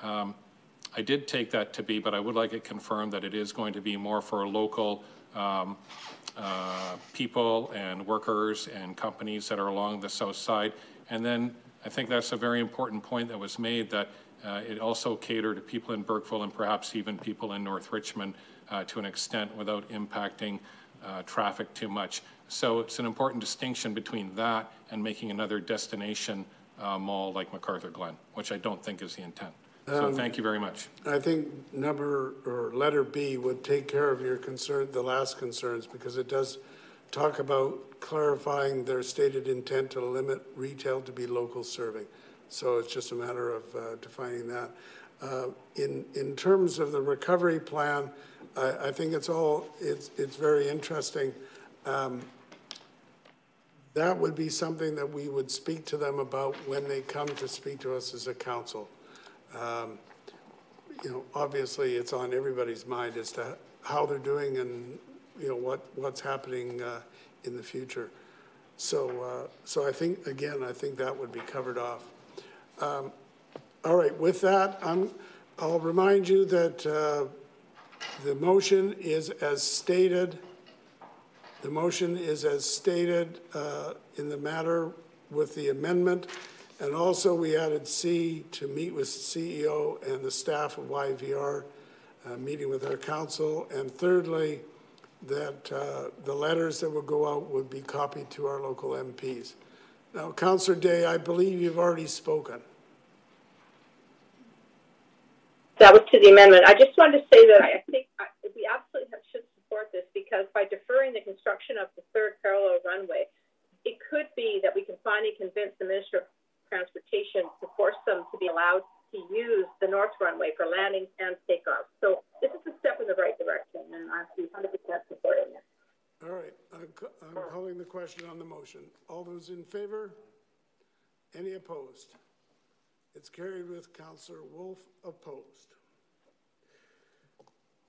I did take that to be, but I would like it confirmed that it is going to be more for local people and workers and companies that are along the south side. And then I think that's a very important point that was made, that it also catered to people in Burkeville and perhaps even people in North Richmond to an extent without impacting traffic too much. So it's an important distinction between that and making another destination mall like MacArthur Glen, which I don't think is the intent. So thank you very much. I think letter B would take care of your concern, the last concerns, because it does talk about clarifying their stated intent to limit retail to be local serving. So it's just a matter of defining that. In terms of the recovery plan, I think it's very interesting. That would be something that we would speak to them about when they come to speak to us as a council. You know, obviously it's on everybody's mind as to how they're doing and, you know, what's happening in the future. So, so I think, again, I think that would be covered off. All right, with that, I'll remind you that the motion is as stated. The motion is as stated in the matter with the amendment. And also we added C to meet with CEO and the staff of YVR, meeting with our council. And thirdly, that the letters that will go out would be copied to our local MPs. Now, Councillor Day, I believe you've already spoken. That was to the amendment. I just wanted to say that I think we absolutely should support this, because by deferring the construction of the third parallel runway, it could be that we can finally convince the Minister of Transportation to force them to be allowed to use the north runway for landings and takeoffs. So this is a step in the right direction, and I'm 100% supporting it. All right, I'm calling the question on the motion. All those in favor? Any opposed? It's carried with Councillor Wolf opposed.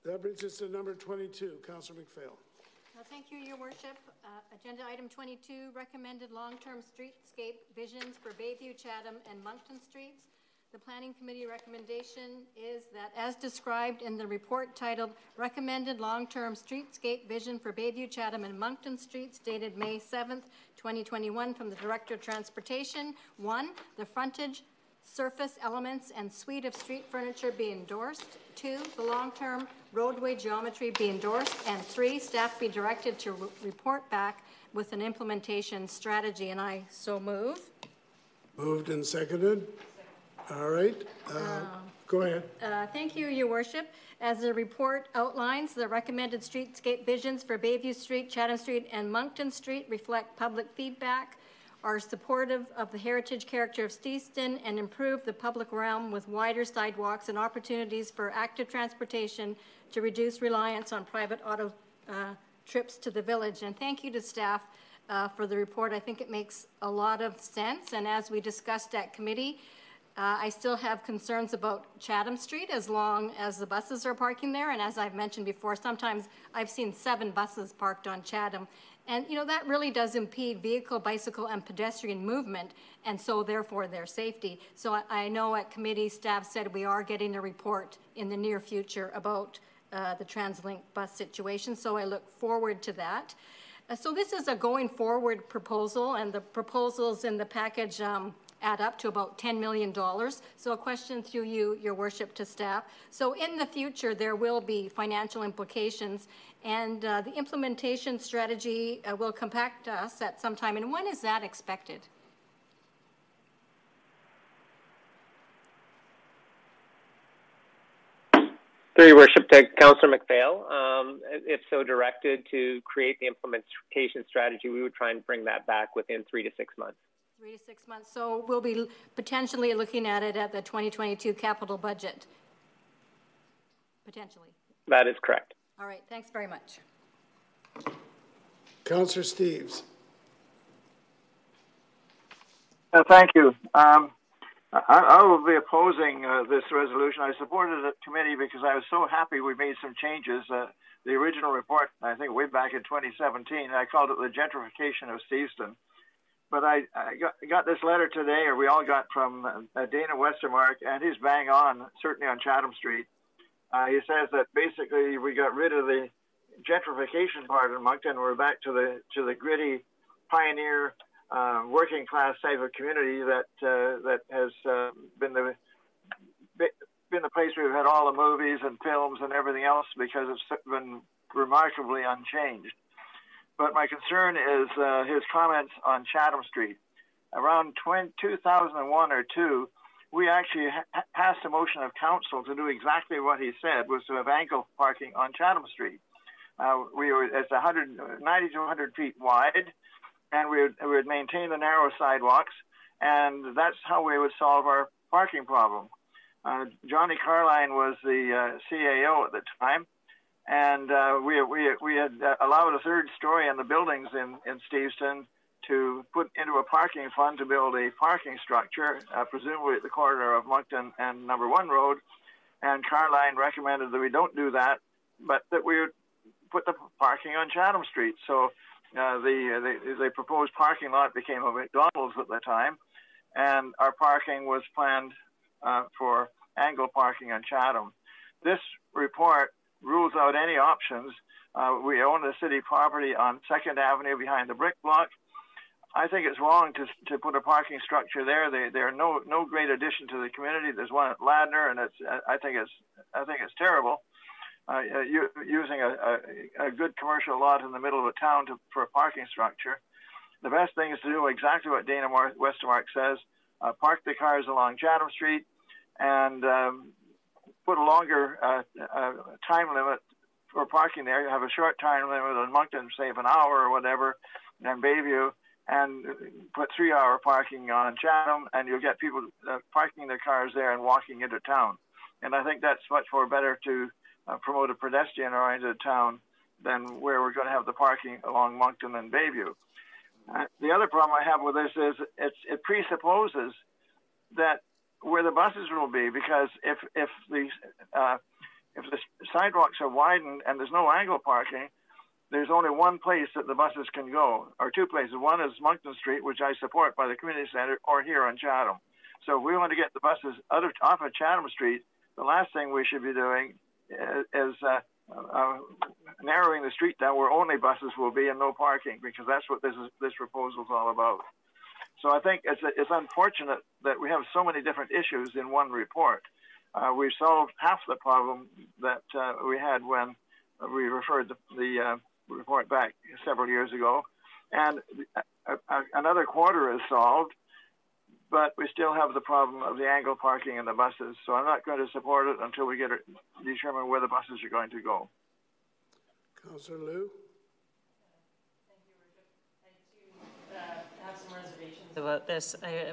That brings us to number 22, Councillor MacPhail. Thank you, Your Worship. Agenda item 22, recommended long-term streetscape visions for Bayview, Chatham, and Moncton streets. The Planning Committee recommendation is that, as described in the report titled Recommended Long-Term Streetscape Vision for Bayview, Chatham, and Moncton Streets, dated May 7th, 2021, from the Director of Transportation, 1. The frontage, surface elements, and suite of street furniture be endorsed. 2. The long-term roadway geometry be endorsed. And 3. Staff be directed to report back with an implementation strategy. And I so move. Moved and seconded. All right. Go ahead. Thank you, Your Worship. As the report outlines, the recommended streetscape visions for Bayview Street, Chatham Street, and Moncton Street reflect public feedback, are supportive of the heritage character of Steveston, and improve the public realm with wider sidewalks and opportunities for active transportation to reduce reliance on private auto trips to the village. And thank you to staff for the report. I think it makes a lot of sense. And as we discussed at committee, I still have concerns about Chatham Street as long as the buses are parking there. And as I've mentioned before, sometimes I've seen 7 buses parked on Chatham. And, you know, that really does impede vehicle, bicycle, and pedestrian movement, and so therefore their safety. So I know at committee staff said we are getting a report in the near future about the TransLink bus situation, so I look forward to that. So this is a going forward proposal, and the proposals in the package add up to about $10 million. So a question through you, Your Worship, to staff. So in the future, there will be financial implications, and the implementation strategy will impact us at some time. And when is that expected? Through Your Worship to Councillor MacPhail, if so directed to create the implementation strategy, we would try and bring that back within 3 to 6 months. 3 to 6 months. So we'll be potentially looking at it at the 2022 capital budget. Potentially. That is correct. All right. Thanks very much. Councillor Steves. Thank you. I will be opposing this resolution. I supported it at committee because I was so happy we made some changes. The original report, I think, way back in 2017, I called it the gentrification of Steveston. But I got this letter today, or we all got, from Dana Westermark, and he's bang on, certainly on Chatham Street. He says that basically we got rid of the gentrification part in Moncton. We're back to the gritty pioneer working class type of community that has been the place we've had all the movies and films and everything else, because it's been remarkably unchanged. But my concern is his comments on Chatham Street. Around 2001 or two, we actually passed a motion of council to do exactly what he said, was to have ankle parking on Chatham Street. It's 90 to 100 feet wide, and we would maintain the narrow sidewalks, and that's how we would solve our parking problem. Johnny Carline was the CAO at the time, and we had allowed a third story in the buildings in Steveston to put into a parking fund to build a parking structure, presumably at the corner of Moncton and Number One Road, and Carline recommended that we don't do that, but that we would put the parking on Chatham Street. So the proposed parking lot became a McDonald's at the time, and our parking was planned for angle parking on Chatham. This report rules out any options. We own the city property on 2nd Avenue behind the brick block. I think it's wrong to put a parking structure there. They're no great addition to the community. There's one at Ladner, and I think it's terrible. Using a good commercial lot in the middle of a town for a parking structure. The best thing is to do exactly what Dana Westermark says, park the cars along Chatham Street, and put a longer time limit for parking there. You have a short time limit in Moncton, say an hour or whatever, and Bayview, and put 3-hour parking on Chatham, and you'll get people parking their cars there and walking into town. And I think that's much more better to promote a pedestrian-oriented town than where we're going to have the parking along Moncton and Bayview. The other problem I have with this is it presupposes that where the buses will be, because if the sidewalks are widened and there's no angle parking, there's only one place that the buses can go, or two places. One is Moncton Street, which I support, by the community center, or here on Chatham. So if we want to get the buses off of Chatham Street, the last thing we should be doing is narrowing the street down where only buses will be and no parking, because that's what this proposal is all about. So I think it's unfortunate that we have so many different issues in one report. We've solved half the problem that we had when we referred the report back several years ago, and another quarter is solved, but we still have the problem of the angle parking and the buses. So I'm not going to support it until we determine where the buses are going to go. Councillor Liu. Thank you, Richard. I do have some reservations about this. I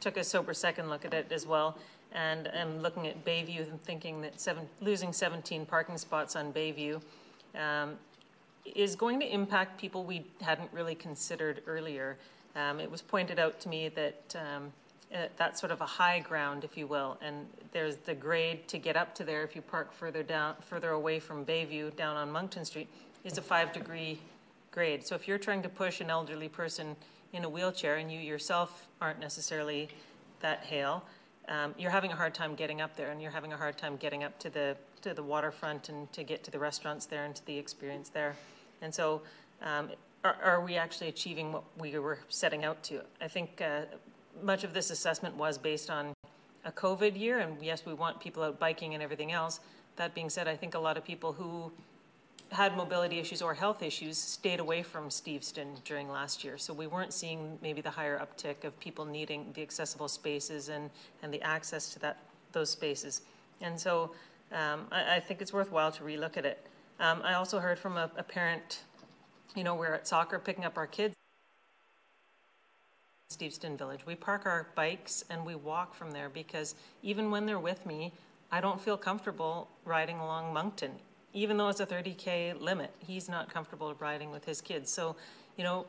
took a sober second look at it as well, and I'm looking at Bayview and thinking that losing 17 parking spots on Bayview is going to impact people we hadn't really considered earlier. It was pointed out to me that that's sort of a high ground, if you will, and there's the grade to get up to there. If you park further away from Bayview, down on Moncton Street, is a 5-degree grade. So if you're trying to push an elderly person in a wheelchair and you yourself aren't necessarily that hale, you're having a hard time getting up there, and you're having a hard time getting up to the waterfront and to get to the restaurants there and to the experience there. And so, Are we actually achieving what we were setting out to? I think much of this assessment was based on a COVID year, and yes, we want people out biking and everything else. That being said, I think a lot of people who had mobility issues or health issues stayed away from Steveston during last year. So we weren't seeing maybe the higher uptick of people needing the accessible spaces and the access to those spaces. And so I think it's worthwhile to relook at it. I also heard from a parent. You know, we're at soccer picking up our kids in Steveston Village. We park our bikes and we walk from there, because even when they're with me, I don't feel comfortable riding along Moncton. Even though it's a 30K limit, he's not comfortable riding with his kids. So, you know,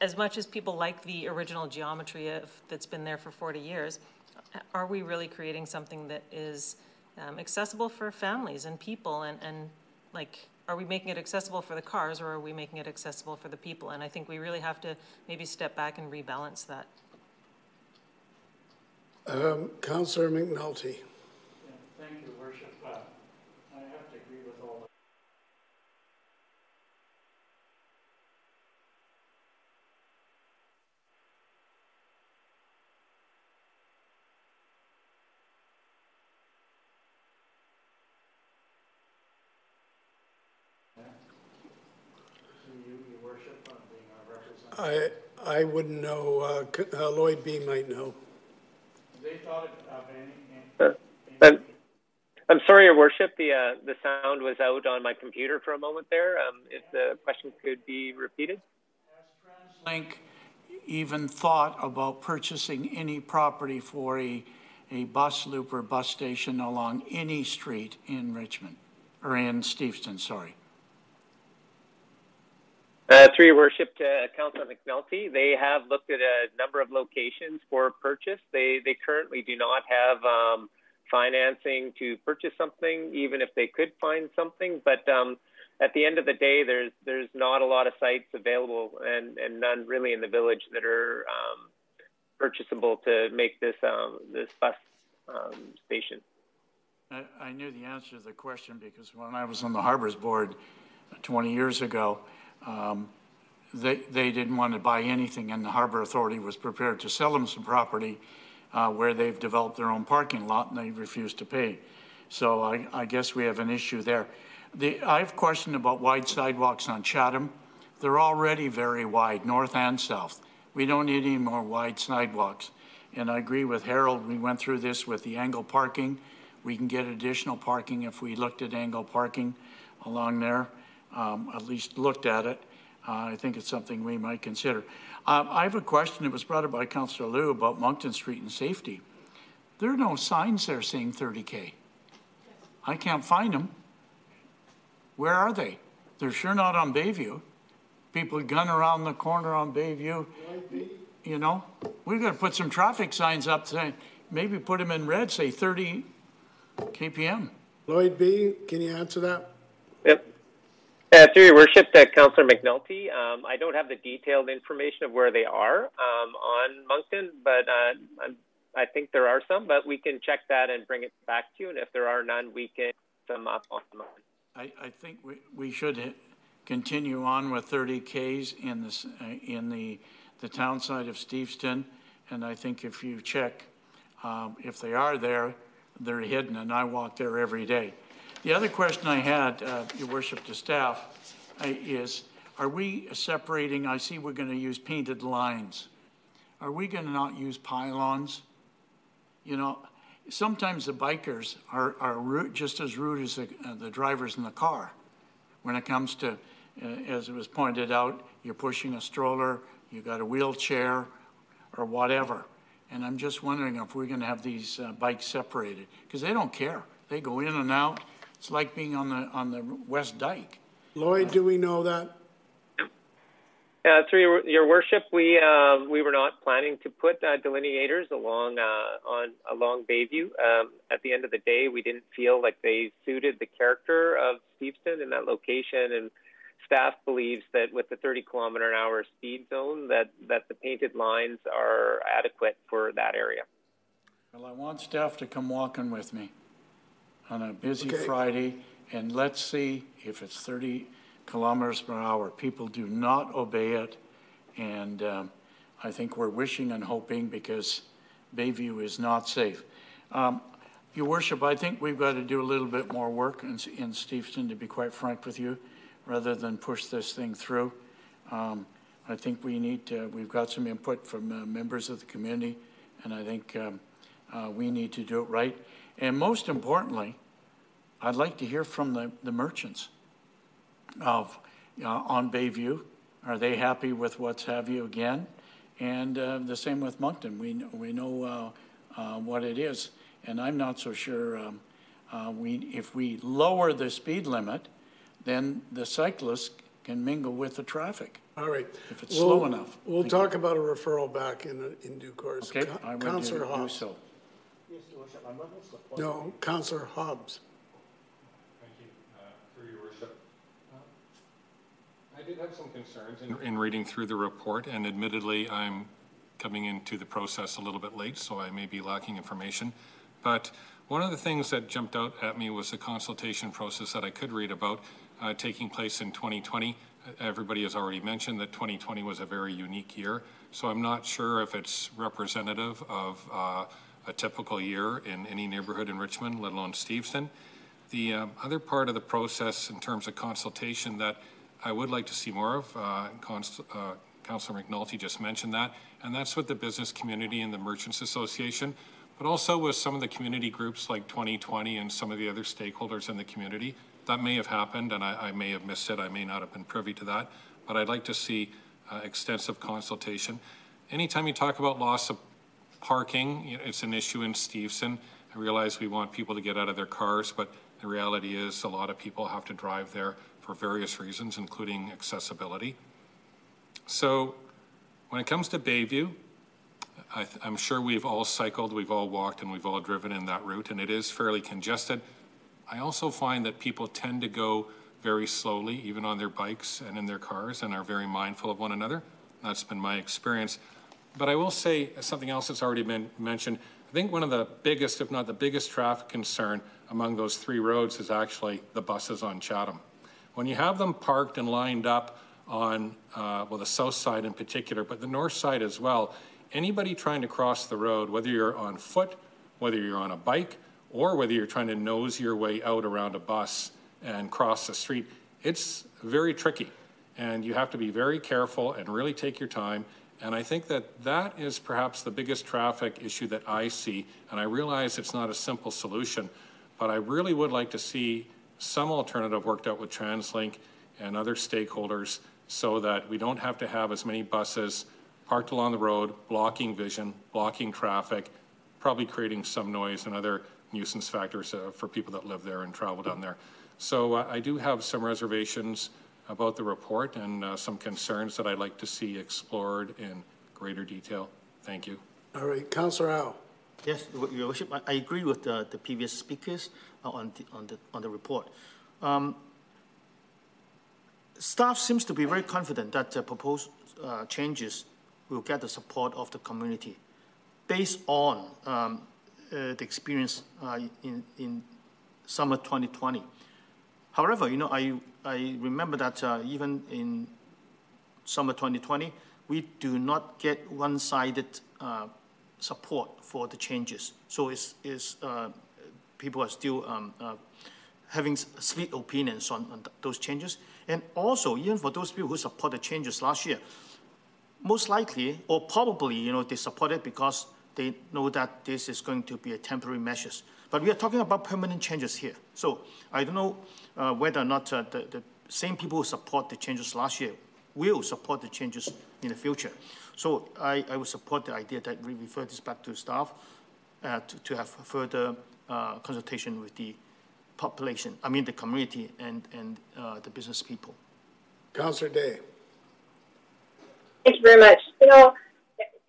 as much as people like the original geometry of, that's been there for 40 years, are we really creating something that is accessible for families and people? And like, are we making it accessible for the cars, or are we making it accessible for the people? And I think we really have to maybe step back and rebalance that. Councillor McNulty. Yeah, thank you, Worship. I have to agree with all that. I wouldn't know. Lloyd B. might know. They thought of anything. I'm sorry, Your Worship. The sound was out on my computer for a moment there. If the question could be repeated. Has TransLink even thought about purchasing any property for a bus loop or bus station along any street in Richmond, or in Steveston, sorry? Through Your Worship to Councillor McNulty, they have looked at a number of locations for purchase. They currently do not have financing to purchase something, even if they could find something. But at the end of the day, there's not a lot of sites available, and none really in the village that are purchasable to make this this bus station. I knew the answer to the question because when I was on the Harbours Board 20 years ago, they didn't want to buy anything, and the Harbour Authority was prepared to sell them some property where they've developed their own parking lot, and they refused to pay. So I guess we have an issue there. I've questioned about wide sidewalks on Chatham. They're already very wide, north and south. We don't need any more wide sidewalks. And I agree with Harold. We went through this with the angle parking. We can get additional parking if we looked at angle parking along there. At least looked at it. I think it's something we might consider. I have a question that was brought up by Councillor Liu about Moncton Street and safety. There are no signs there saying 30K. I can't find them. Where are they? They're sure not on Bayview. People gun around the corner on Bayview. You know, we've got to put some traffic signs up saying, maybe put them in red, say 30 KPM. Lloyd B., can you answer that? Yep. Through Your Worship to Councillor McNulty, I don't have the detailed information of where they are on Moncton, but I think there are some, but we can check that and bring it back to you, and if there are none, we can sum up on Moncton. I think we should continue on with 30Ks in the town side of Steveston, and I think if you check, if they are there, they're hidden, and I walk there every day. The other question I had, Your Worship, to staff, is, are we separating? I see we're going to use painted lines. Are we going to not use pylons? You know, sometimes the bikers are just as rude as the drivers in the car. When it comes to, as it was pointed out, you're pushing a stroller, you got a wheelchair, or whatever. And I'm just wondering if we're going to have these bikes separated, because they don't care. They go in and out. It's like being on the West Dyke. Lloyd, do we know that? Through your Worship, we were not planning to put delineators along Bayview. At the end of the day, we didn't feel like they suited the character of Steveston in that location, and staff believes that with the 30-kilometer-an-hour speed zone, that the painted lines are adequate for that area. Well, I want staff to come walking with me on a busy Friday, and let's see if it's 30 kilometers per hour. People do not obey it, and I think we're wishing and hoping, because Bayview is not safe. Your Worship, I think we've got to do a little bit more work in Steveston, to be quite frank with you, rather than push this thing through. I think we need to, we've got some input from members of the community, and I think we need to do it right. And most importantly, I'd like to hear from the merchants on Bayview. Are they happy with what's have you again? And the same with Moncton. We know what it is. And I'm not so sure if we lower the speed limit, then the cyclists can mingle with the traffic. All right. If it's slow enough. We'll talk about a referral back in due course. Okay, I would do so. Yes, Your Worship, I'm not supposed to. No, Councillor Hobbs. Thank you, through Your Worship. I did have some concerns in reading through the report, and admittedly, I'm coming into the process a little bit late, so I may be lacking information. But one of the things that jumped out at me was the consultation process that I could read about taking place in 2020. Everybody has already mentioned that 2020 was a very unique year, so I'm not sure if it's representative of a typical year in any neighborhood in Richmond, let alone Steveston. The other part of the process in terms of consultation that I would like to see more of, Councillor McNulty just mentioned that, and that's with the business community and the Merchants Association, but also with some of the community groups like 2020 and some of the other stakeholders in the community. That may have happened, and I may have missed it. I may not have been privy to that, but I'd like to see extensive consultation. Anytime you talk about loss of parking, it's an issue in Steveston. I realize we want people to get out of their cars, but the reality is a lot of people have to drive there for various reasons, including accessibility. So when it comes to Bayview, I'm sure we've all cycled, we've all walked, and we've all driven in that route, and it is fairly congested. I also find that people tend to go very slowly, even on their bikes and in their cars, and are very mindful of one another. That's been my experience. But I will say something else that's already been mentioned. I think one of the biggest, if not the biggest, traffic concern among those three roads is actually the buses on Chatham. When you have them parked and lined up on, well, the south side in particular, but the north side as well, anybody trying to cross the road, whether you're on foot, whether you're on a bike, or whether you're trying to nose your way out around a bus and cross the street, it's very tricky. And you have to be very careful and really take your time. And I think that that is perhaps the biggest traffic issue that I see. And I realize it's not a simple solution, but I really would like to see some alternative worked out with TransLink and other stakeholders so that we don't have to have as many buses parked along the road, blocking vision, blocking traffic, probably creating some noise and other nuisance factors for people that live there and travel down there. So I do have some reservations about the report and some concerns that I'd like to see explored in greater detail. Thank you. All right, Councillor Howe. Yes, Your Worship, I agree with the previous speakers on the report. Staff seems to be very confident that the proposed changes will get the support of the community based on the experience in summer 2020. However, you know, I remember that even in summer 2020, we do not get one-sided support for the changes. So people are still having split opinions on those changes. And also, even for those people who support the changes last year, most likely, or probably, you know, they support it because they know that this is going to be a temporary measures. But we are talking about permanent changes here. So I don't know whether or not the same people who support the changes last year will support the changes in the future. So I would support the idea that we refer this back to staff to have further consultation with the population, I mean the community and the business people. Councillor Day. Thank you very much. You know,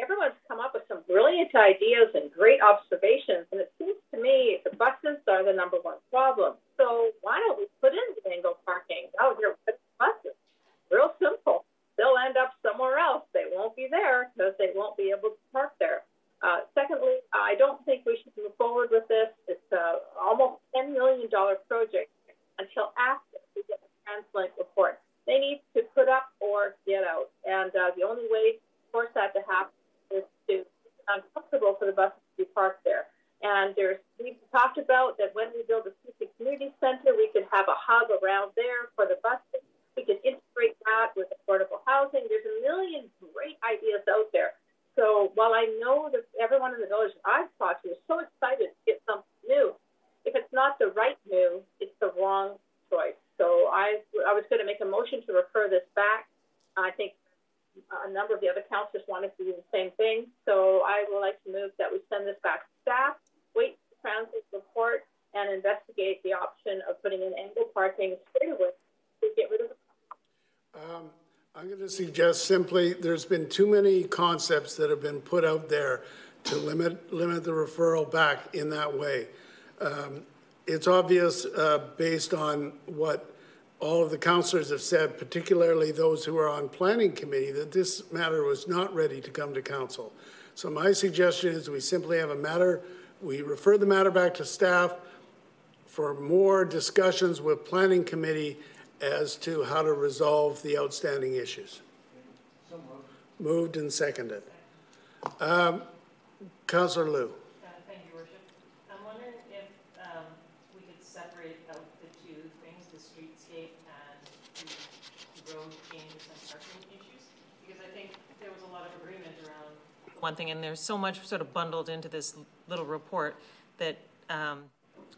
everyone's come up with some brilliant ideas and great observations, and it seems to me the buses are the number one problem. So why don't we put in single parking? Oh, you're with buses. Real simple. They'll end up somewhere else. They won't be there because they won't be able to park there. Secondly, I don't think we should move forward with this. It's almost $10 million project until after we get the TransLink report. They need to put up or get out. And the only way to force that to happen is to make it uncomfortable for the buses to be parked there. And we've talked about that when we build a specific community center, we could have a hub around there for the buses. We could integrate that with affordable housing. There's a million great ideas out there. So while I know that everyone in the village I've talked to is so excited to get something new, if it's not the right move, it's the wrong choice. So I was going to make a motion to refer this back. I think a number of the other councillors wanted to do the same thing. So I would like to move that we send this back to staff, wait for the transit report, and investigate the option of putting in angle parking straight away to get rid of the I'm going to suggest simply there's been too many concepts that have been put out there to limit the referral back in that way. It's obvious based on what all of the councillors have said, particularly those who are on planning committee, that this matter was not ready to come to council. So my suggestion is we simply have a matter, we refer the matter back to staff for more discussions with planning committee as to how to resolve the outstanding issues. So moved and seconded. Councillor Liu. Thank you, Worship. I'm wondering if we could separate out the two things, the streetscape and the road changes and parking issues, because I think there was a lot of agreement around one thing, and there's so much sort of bundled into this little report that,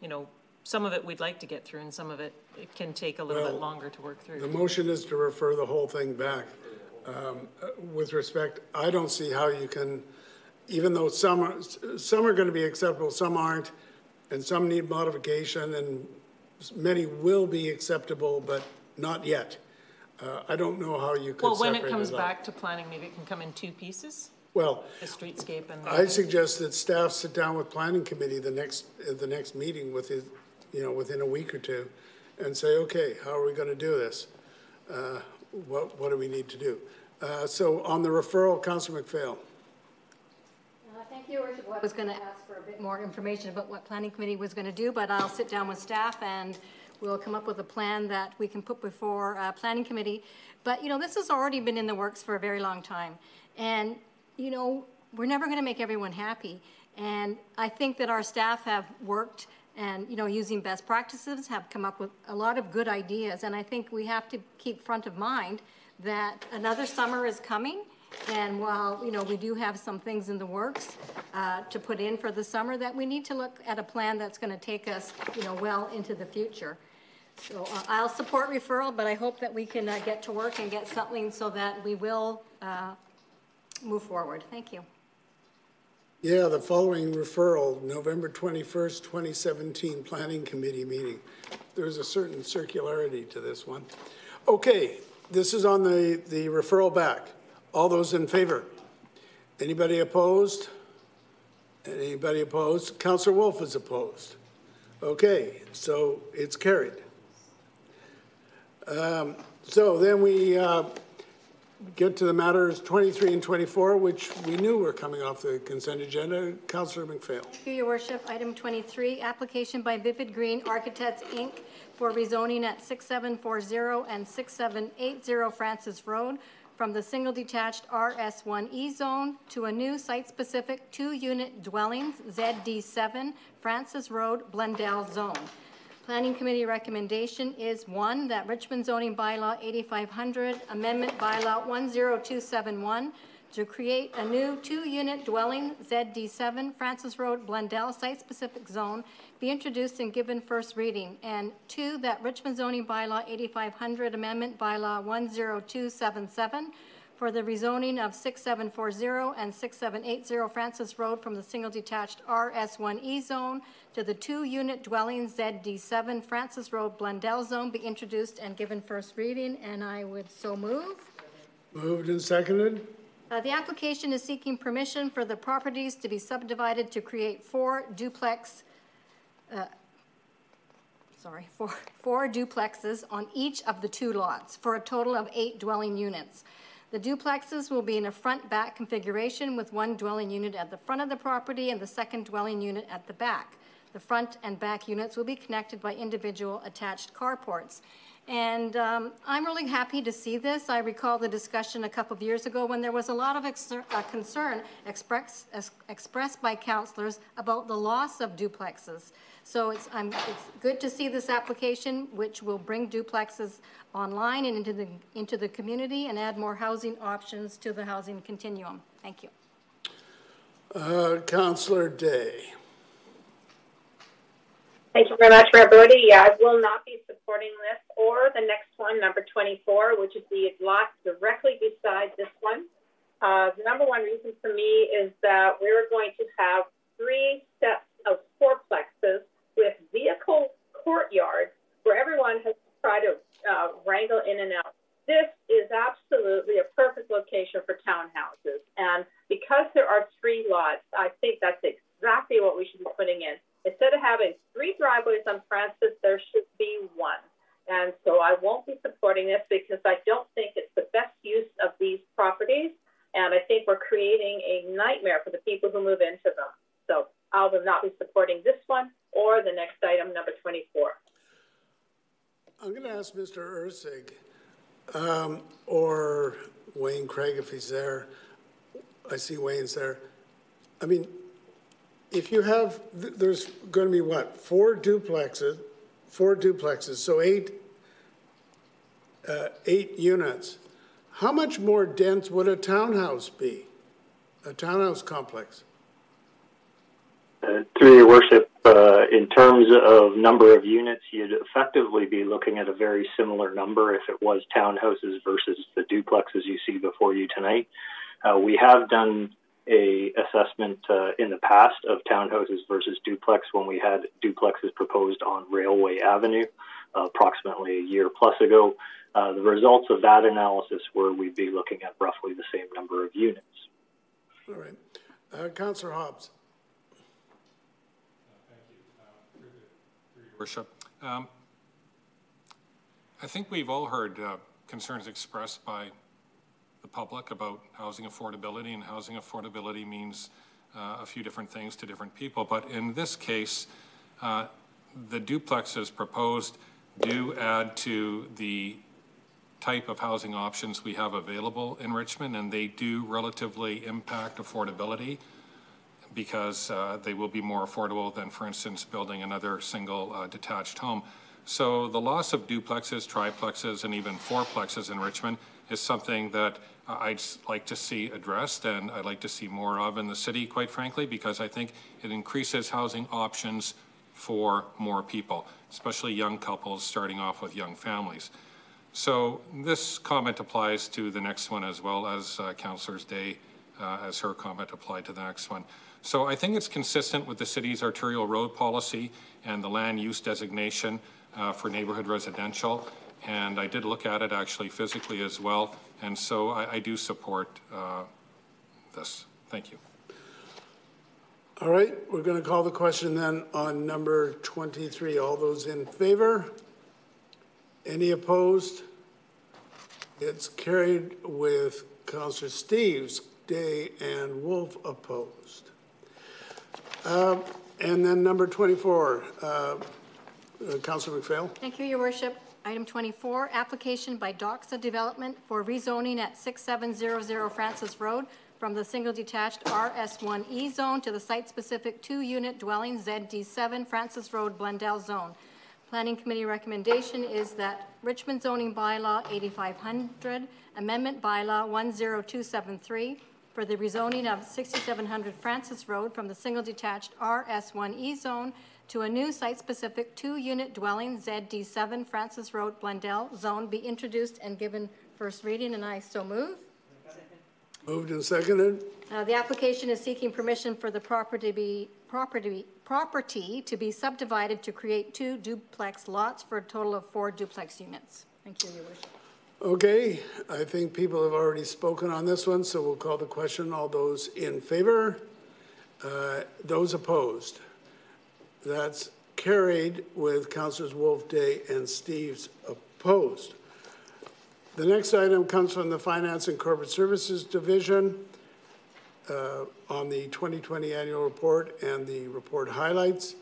you know, some of it we'd like to get through and some of it, it can take a little bit longer to work through. The motion is to refer the whole thing back. With respect, I don't see how you can, even though some are going to be acceptable, some aren't, and some need modification, and many will be acceptable, but not yet. I don't know how you could. Well, when it comes back to planning, maybe it can come in two pieces. Well, the streetscape and the I suggest that staff sit down with planning committee the next meeting within, you know, within a week or two, and say, okay, how are we going to do this? What do we need to do? So on the referral, Councillor MacPhail. Thank you, Worship. I was going to ask for a bit more information about what planning committee was going to do, but I'll sit down with staff and we'll come up with a plan that we can put before planning committee. But you know, this has already been in the works for a very long time, and you know, we're never going to make everyone happy. And I think that our staff have worked and, you know, using best practices, have come up with a lot of good ideas. And I think we have to keep front of mind that another summer is coming. And while, you know, we do have some things in the works to put in for the summer, that we need to look at a plan that's going to take us, you know, well into the future. So I'll support referral, but I hope that we can get to work and get something so that we will move forward. Thank you. Yeah, the following referral, November 21st, 2017 Planning Committee meeting. There's a certain circularity to this one. Okay, this is on the referral back. All those in favor? Anybody opposed? Anybody opposed? Councillor Wolf is opposed. Okay, so it's carried. So then we get to the matters 23 and 24, which we knew were coming off the consent agenda. Councillor MacPhail. Thank you, Your Worship. Item 23, application by Vivid Green Architects, Inc. for rezoning at 6740 and 6780 Francis Road from the single detached RS1E zone to a new site-specific two-unit dwellings, ZD7, Francis Road, Blundell Zone. Planning Committee recommendation is 1, that Richmond Zoning Bylaw 8500, Amendment Bylaw 10271 to create a new two-unit dwelling, ZD7, Francis Road, Blundell, site-specific zone, be introduced and given first reading. And 2, that Richmond Zoning Bylaw 8500, Amendment Bylaw 10277 for the rezoning of 6740 and 6780 Francis Road from the single detached RS1E zone to the two-unit dwelling ZD7 Francis Road Blundell zone be introduced and given first reading, and I would so move. Moved and seconded. The application is seeking permission for the properties to be subdivided to create four duplexes on each of the two lots for a total of 8 dwelling units. The duplexes will be in a front-back configuration with one dwelling unit at the front of the property and the second dwelling unit at the back. The front and back units will be connected by individual attached carports. And I'm really happy to see this. I recall the discussion a couple of years ago when there was a lot of concern expressed by councillors about the loss of duplexes. So it's good to see this application, which will bring duplexes online and into the community and add more housing options to the housing continuum. Thank you. Councillor Day. Thank you very much for everybody. I will not be supporting this or the next one, number 24, which is the lot directly beside this one. The number one reason for me is that we were going to have 3 sets of fourplexes with vehicle courtyards where everyone has tried to wrangle in and out. This is absolute application for townhouses. And because there are 3 lots, I think that's exactly what we should be putting in. Instead of having 3 driveways on Francis, there should be 1. And so I won't be supporting this because I don't think it's the best use of these properties. And I think we're creating a nightmare for the people who move into them. So I will not be supporting this one or the next item, number 24. I'm going to ask Mr. Ersig or Wayne Craig if he's there. I see Wayne's there. I mean, if you have, there's going to be what, 4 duplexes, so 8 units. How much more dense would a townhouse be, a townhouse complex? Through your worship, in terms of number of units, you'd effectively be looking at a very similar number if it was townhouses versus the duplexes you see before you tonight. We have done a assessment in the past of townhouses versus duplex when we had duplexes proposed on Railway Avenue approximately a year plus ago. The results of that analysis were we'd be looking at roughly the same number of units. All right. Councillor Hobbs. Thank you. Through your worship. I think we've all heard concerns expressed by the public about housing affordability, and housing affordability means a few different things to different people. But in this case, the duplexes proposed do add to the type of housing options we have available in Richmond, and they do relatively impact affordability because they will be more affordable than, for instance, building another single detached home. So the loss of duplexes, triplexes, and even 4plexes in Richmond is something that I'd like to see addressed, and I'd like to see more of in the city, quite frankly, because I think it increases housing options for more people, especially young couples starting off with young families. So this comment applies to the next one as well as Councillors Day, as her comment applied to the next one. So I think it's consistent with the city's arterial road policy and the land use designation for neighborhood residential. And I did look at it actually physically as well. And so I do support this. Thank you. All right, we're going to call the question then on number 23. All those in favor? Any opposed? It's carried with Councillor Steves, Day, and Wolf opposed. And then number 24, Councillor MacPhail. Thank you, Your Worship. Item 24, application by Doxa Development for rezoning at 6700 Francis Road from the single detached RS1E zone to the site-specific 2-unit dwelling ZD7 Francis Road Blundell zone. Planning Committee recommendation is that Richmond Zoning Bylaw 8500, Amendment Bylaw 10273 for the rezoning of 6700 Francis Road from the single detached RS1E zone to a new site-specific 2-unit dwelling, ZD7 Francis Road, Blundell zone, be introduced and given first reading, and I so move. Second. Moved and seconded. The application is seeking permission for the property to be subdivided to create 2 duplex lots for a total of 4 duplex units. Thank you, Your Worship. Okay, I think people have already spoken on this one, so we'll call the question. All those in favor? Those opposed? That's carried with Councillors Wolf, Day, and Steves opposed. The next item comes from the Finance and Corporate Services Division on the 2020 annual report and the report highlights.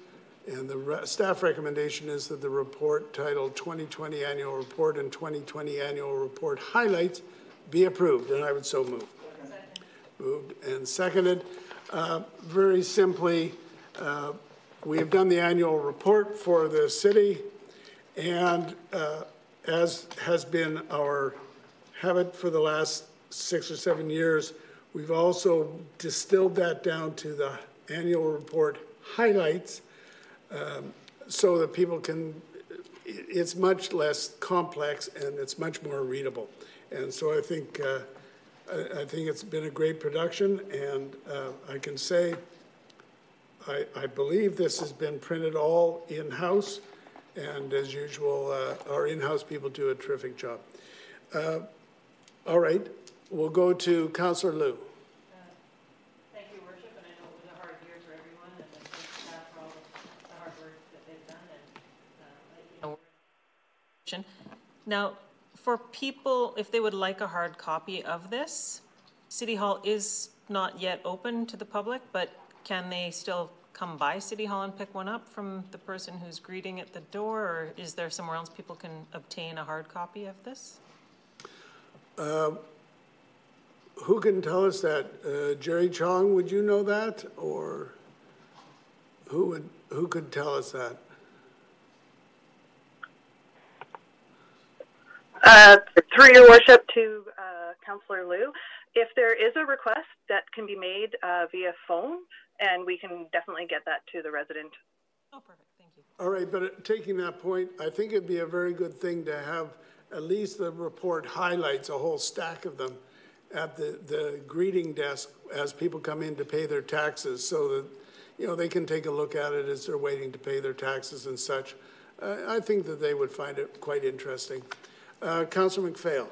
And the staff recommendation is that the report titled 2020 Annual Report and 2020 Annual Report Highlights be approved, and I would so move. Second. Moved and seconded. Very simply, we have done the annual report for the city, and as has been our habit for the last 6 or 7 years, we've also distilled that down to the annual report highlights so that people can, it's much less complex and it's much more readable. And so I think it's been a great production, and I can say I believe this has been printed all in-house, and as usual, our in-house people do a terrific job. All right, We'll go to Councillor Liu. Thank you, Worship, and I know it was a hard year for everyone, and thank the staff for all the hard work that they've done. And, now, for people, if they would like a hard copy of this, City Hall is not yet open to the public, but can they still come by City Hall and pick one up from the person who's greeting at the door, or is there somewhere else people can obtain a hard copy of this? Who can tell us that? Jerry Chong, would you know that, or who could tell us that? Through your worship to Councillor Liu, if there is a request that can be made via phone, and we can definitely get that to the resident. Oh, perfect. Thank you. All right, but taking that point, I think it'd be a very good thing to have at least the report highlights a whole stack of them at the greeting desk as people come in to pay their taxes, so that, you know, they can take a look at it as they're waiting to pay their taxes and such. I think that they would find it quite interesting. Councillor MacPhail.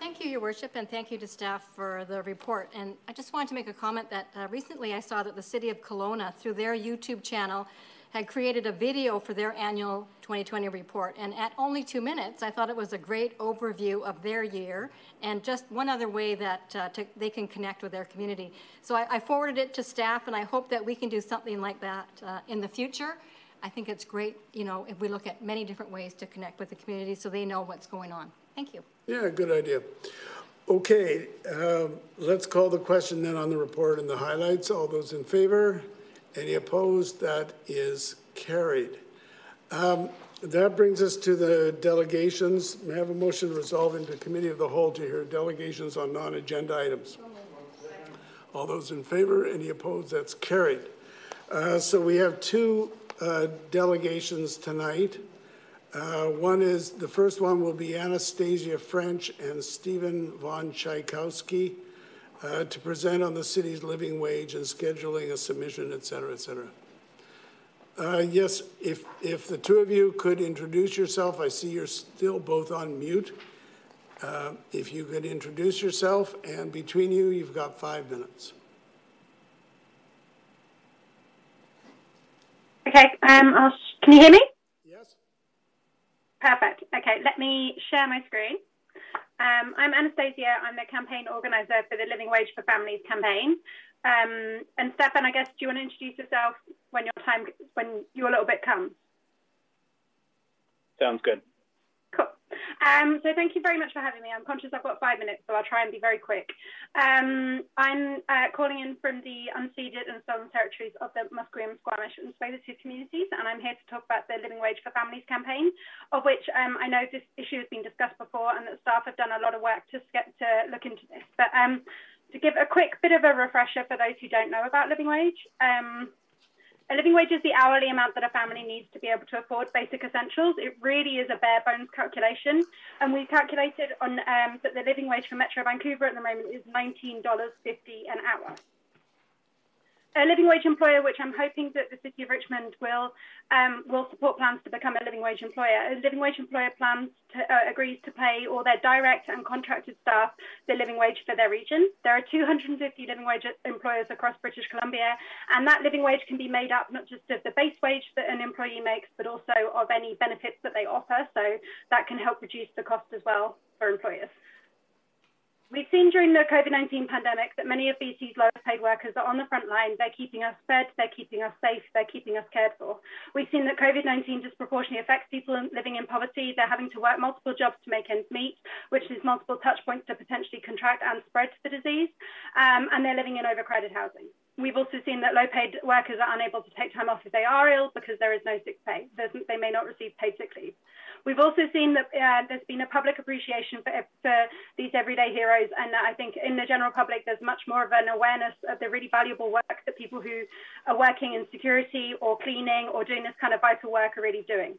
Thank you, Your Worship, and thank you to staff for the report. And I just wanted to make a comment that recently I saw that the City of Kelowna, through their YouTube channel, had created a video for their annual 2020 report. And at only 2 minutes, I thought it was a great overview of their year and just one other way that they can connect with their community. So I forwarded it to staff, and I hope that we can do something like that in the future. I think it's great, you know, if we look at many different ways to connect with the community so they know what's going on. Thank you. Yeah, good idea. Okay, let's call the question then on the report and the highlights. All those in favor? Any opposed? That is carried. That brings us to the delegations. We have a motion to resolve into committee of the whole to hear delegations on non-agenda items. All those in favor? Any opposed? That's carried. So we have two delegations tonight. One is, the first one will be Anastasia French and Stephen von Tchaikovsky to present on the city's living wage and scheduling a submission, et cetera, et cetera. Yes, if the two of you could introduce yourself, I see you're still both on mute. If you could introduce yourself, and between you, you've got 5 minutes. Okay, can you hear me? Yes. Perfect. Okay, let me share my screen. I'm Anastasia. I'm the campaign organizer for the Living Wage for Families campaign. And Stefan, I guess, do you want to introduce yourself when your time, when your little bit comes? Sounds good. Cool. So thank you very much for having me. I'm conscious I've got 5 minutes, so I'll try and be very quick. I'm calling in from the unceded and southern territories of the Musqueam, Squamish and Tsleil-Waututh communities, and I'm here to talk about the Living Wage for Families campaign, of which I know this issue has been discussed before and that staff have done a lot of work to look into this. But to give a quick bit of a refresher for those who don't know about Living Wage, a living wage is the hourly amount that a family needs to be able to afford basic essentials. It really is a bare bones calculation. And we calculated on that the living wage for Metro Vancouver at the moment is $19.50 an hour. A living wage employer, which I'm hoping that the City of Richmond will support plans to become a living wage employer. A living wage employer plans to, agrees to pay all their direct and contracted staff the living wage for their region. There are 250 living wage employers across British Columbia, and that living wage can be made up not just of the base wage that an employee makes, but also of any benefits that they offer. So that can help reduce the cost as well for employers. We've seen during the COVID-19 pandemic that many of BC's lowest paid workers are on the front line. They're keeping us fed, they're keeping us safe, they're keeping us cared for. We've seen that COVID-19 disproportionately affects people living in poverty. They're having to work multiple jobs to make ends meet, which is multiple touch points to potentially contract and spread the disease. And they're living in overcrowded housing. We've also seen that low-paid workers are unable to take time off if they are ill because there is no sick pay. They may not receive paid sick leave. We've also seen that there's been a public appreciation for these everyday heroes, and I think in the general public there's much more of an awareness of the really valuable work that people who are working in security or cleaning or doing this kind of vital work are really doing.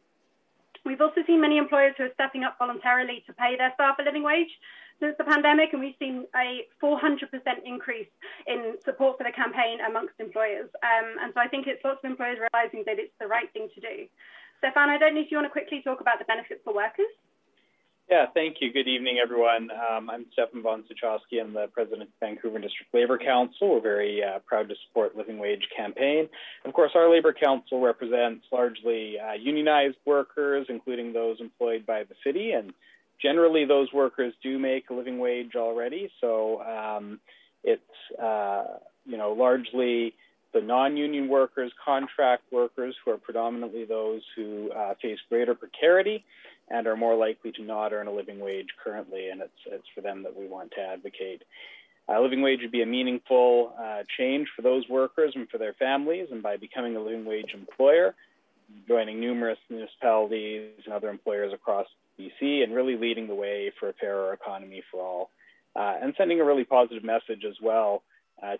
We've also seen many employers who are stepping up voluntarily to pay their staff a living wage since the pandemic, and we've seen a 400% increase in support for the campaign amongst employers. And so I think it's lots of employers realizing that it's the right thing to do. Stefan, I don't know if you want to quickly talk about the benefits for workers. Yeah, thank you. Good evening, everyone. I'm Stefan von Suchowski. I'm the president of Vancouver District Labour Council. We're very proud to support Living Wage campaign. Of course, our Labour Council represents largely unionized workers, including those employed by the city. And generally, those workers do make a living wage already. So it's, largely the non-union workers, contract workers, who are predominantly those who face greater precarity and are more likely to not earn a living wage currently, and it's for them that we want to advocate. Living wage would be a meaningful change for those workers and for their families, and by becoming a living wage employer, joining numerous municipalities and other employers across BC, and really leading the way for a fairer economy for all, and sending a really positive message as well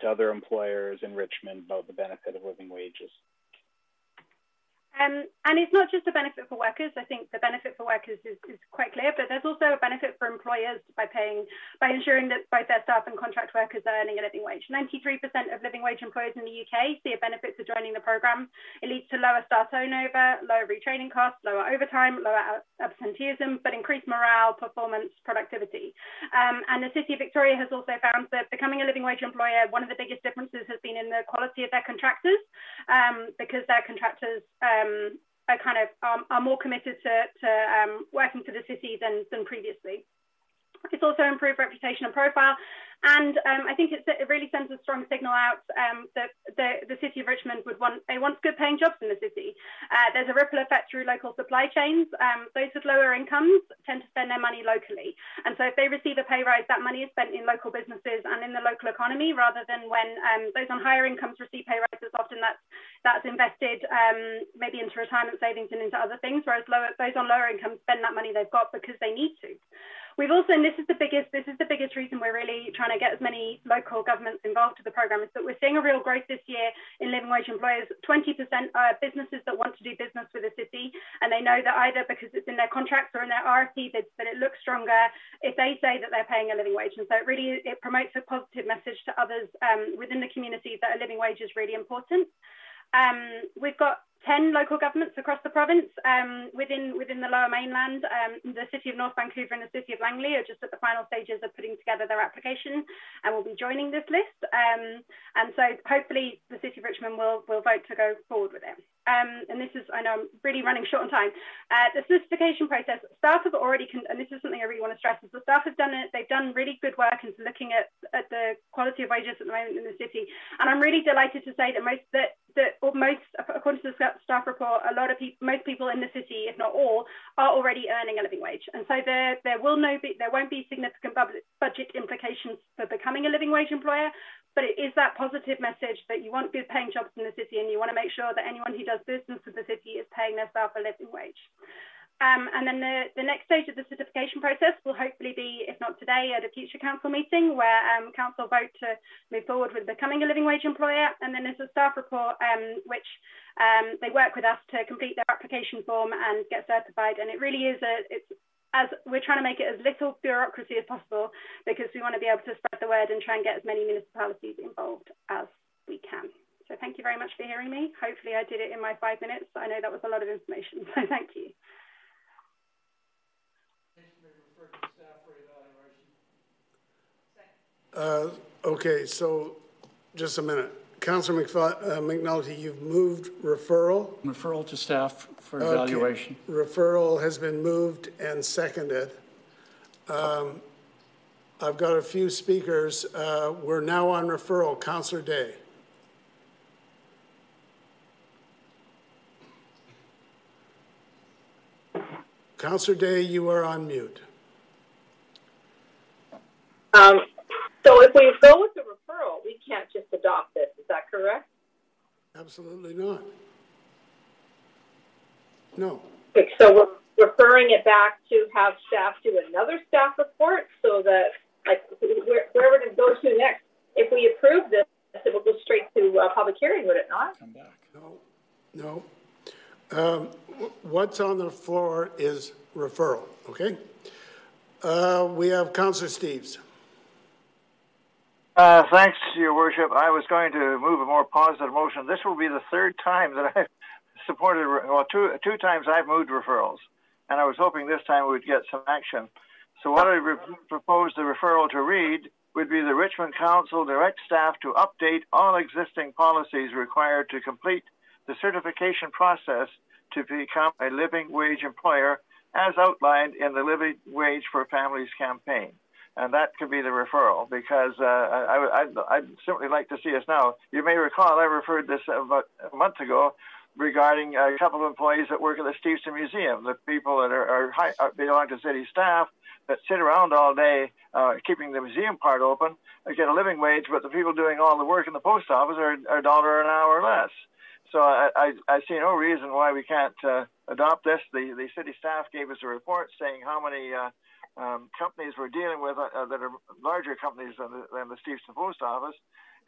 to other employers in Richmond about the benefit of living wages. And it's not just a benefit for workers. I think the benefit for workers is quite clear, but there's also a benefit for employers by ensuring that both their staff and contract workers are earning a living wage. 93% of living wage employers in the UK see a benefit to joining the programme. It leads to lower staff turnover, lower retraining costs, lower overtime, lower absenteeism, but increased morale, performance, productivity. And the City of Victoria has also found that becoming a living wage employer, one of the biggest differences has been in the quality of their contractors, because their contractors are more committed to working for the city than previously. It's also improved reputation and profile, and I think it really sends a strong signal out that the City of Richmond wants good paying jobs in the city. There's a ripple effect through local supply chains. Those with lower incomes tend to spend their money locally, and so if they receive a pay rise, that money is spent in local businesses and in the local economy, rather than when those on higher incomes receive pay rises, often that's invested maybe into retirement savings and into other things, whereas those on lower incomes spend that money they've got because they need to. We've also, and this is the biggest reason we're really trying to get as many local governments involved to the programme, is that we're seeing a real growth this year in living wage employers. 20% are businesses that want to do business with the city, and they know that either because it's in their contracts or in their RFP bids that it looks stronger if they say that they're paying a living wage. And so it promotes a positive message to others within the community that a living wage is really important. We've got 10 local governments across the province within the Lower Mainland. The City of North Vancouver and the City of Langley are just at the final stages of putting together their application and will be joining this list. And so hopefully the City of Richmond will vote to go forward with it. And this is, I know I'm really running short on time. The solicitation process, staff have already, and this is something I really want to stress, is the staff have done it. They've done really good work into looking at the quality of wages at the moment in the city. And I'm really delighted to say that most, according to the staff report, most people in the city, if not all, are already earning a living wage. And so there won't be significant budget implications for becoming a living wage employer, but it is that positive message that you want good paying jobs in the city, and you want to make sure that anyone who does business with the city is paying their staff a living wage. And then the next stage of the certification process will hopefully be, if not today, at a future council meeting where council vote to move forward with becoming a living wage employer. And then there's a staff report which they work with us to complete their application form and get certified. And it really is as we're trying to make it as little bureaucracy as possible, because we want to be able to spread the word and try and get as many municipalities involved as we can. So thank you very much for hearing me. Hopefully I did it in my 5 minutes. I know that was a lot of information, so thank you. Okay, so just a minute. Councillor McNulty, you've moved referral. Referral to staff for evaluation. Okay. Referral has been moved and seconded. I've got a few speakers. We're now on referral. Councillor Day. Councillor Day, you are on mute. So if we go with the referral, we can't just adopt this. Is that correct? Absolutely not. No. Okay, so we're referring it back to have staff do another staff report, so that, like, where would it go to next? If we approve this, it will go straight to public hearing, would it not? Come back. No. What's on the floor is referral, okay? We have Councillor Steves. Thanks, Your Worship. I was going to move a more positive motion. This will be the third time that I've supported, well, two times I've moved referrals. and I was hoping this time we would get some action. So what I proposed the referral to read would be the Richmond Council direct staff to update all existing policies required to complete the certification process to become a living wage employer as outlined in the Living Wage for Families campaign. And that could be the referral, because I'd simply like to see us now. You may recall I referred this about a month ago regarding a couple of employees that work at the Steveston Museum, the people that belong to city staff that sit around all day keeping the museum part open and get a living wage, but the people doing all the work in the post office are $1 an hour less. So I see no reason why we can't adopt this. The city staff gave us a report saying how many companies we're dealing with that are larger companies than the Steveston Post Office,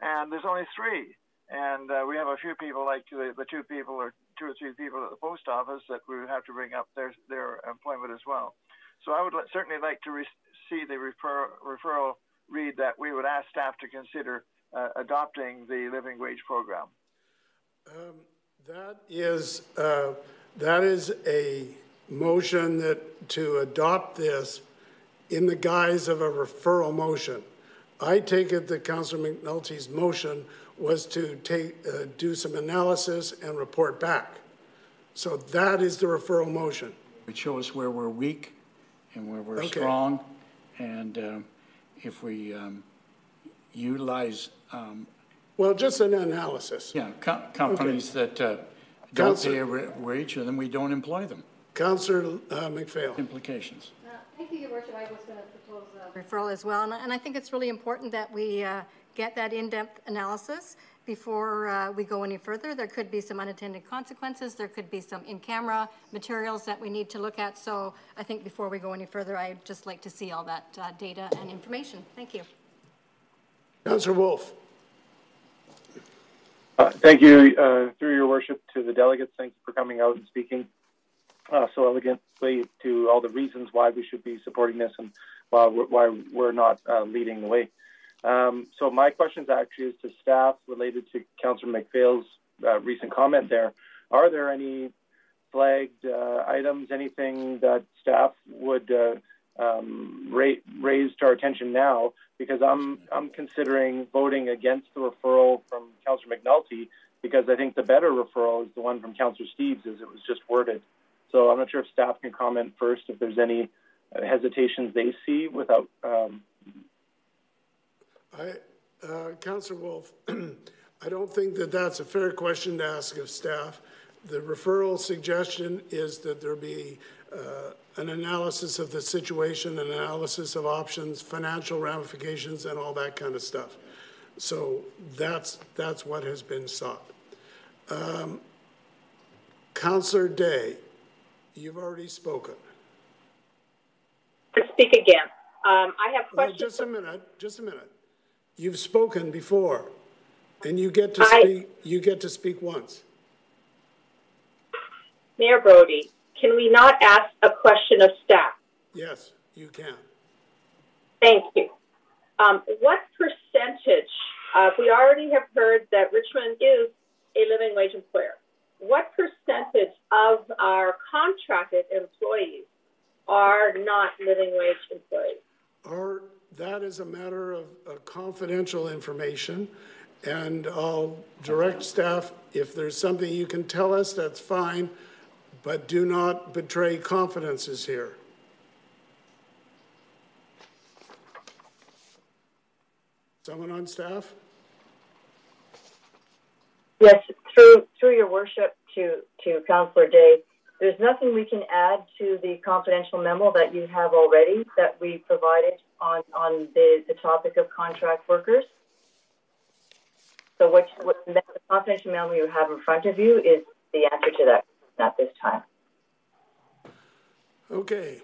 and there's only three. And we have a few people, like the two or three people at the post office, that we would have to bring up their employment as well. So I would certainly like to see the referral read that we would ask staff to consider adopting the living wage program. That is a motion that to adopt this in the guise of a referral motion. I take it that Councillor McNulty's motion was to do some analysis and report back. So that is the referral motion. It shows where we're weak and where we're strong, and if we utilize. Well, just an analysis. Yeah, companies that don't pay a wage, and then we don't employ them. Councillor MacPhail. Implications. Thank you, Your Worship. I was going to propose a referral as well, and I think it's really important that we get that in-depth analysis before we go any further. There could be some unintended consequences. There could be some in-camera materials that we need to look at. So I think before we go any further, I'd just like to see all that data and information. Thank you. Councillor Wolfe. Thank you, through Your Worship, to the delegates. Thank you for coming out and speaking so elegantly to all the reasons why we should be supporting this and why we're not leading the way. So my question actually is to staff related to Councillor MacPhail's recent comment there. Are there any flagged items, anything that staff would raise to our attention now? Because I'm considering voting against the referral from Councillor McNulty, because I think the better referral is the one from Councillor Steves, as it was just worded. So I'm not sure if staff can comment first if there's any hesitations they see without... Councillor Wolfe, I don't think that that's a fair question to ask of staff. The referral suggestion is that there be an analysis of the situation, an analysis of options, financial ramifications, and all that kind of stuff. So that's what has been sought. Councillor Day, you've already spoken. To speak again. I have questions. No, just a minute. You've spoken before, and you get to speak. You get to speak once. Mayor Brodie, can we not ask a question of staff? Yes, you can. Thank you. What percentage? We already have heard that Richmond is a living wage employer. What percentage of our contracted employees are not living wage employees? That is a matter of confidential information, and I'll direct staff, if there's something you can tell us, that's fine, but do not betray confidences here. Someone on staff? Yes, through Your Worship to Councillor Day. There's nothing we can add to the confidential memo that you have already that we provided on the topic of contract workers. So what the confidential memo you have in front of you is the answer to that at this time. Okay.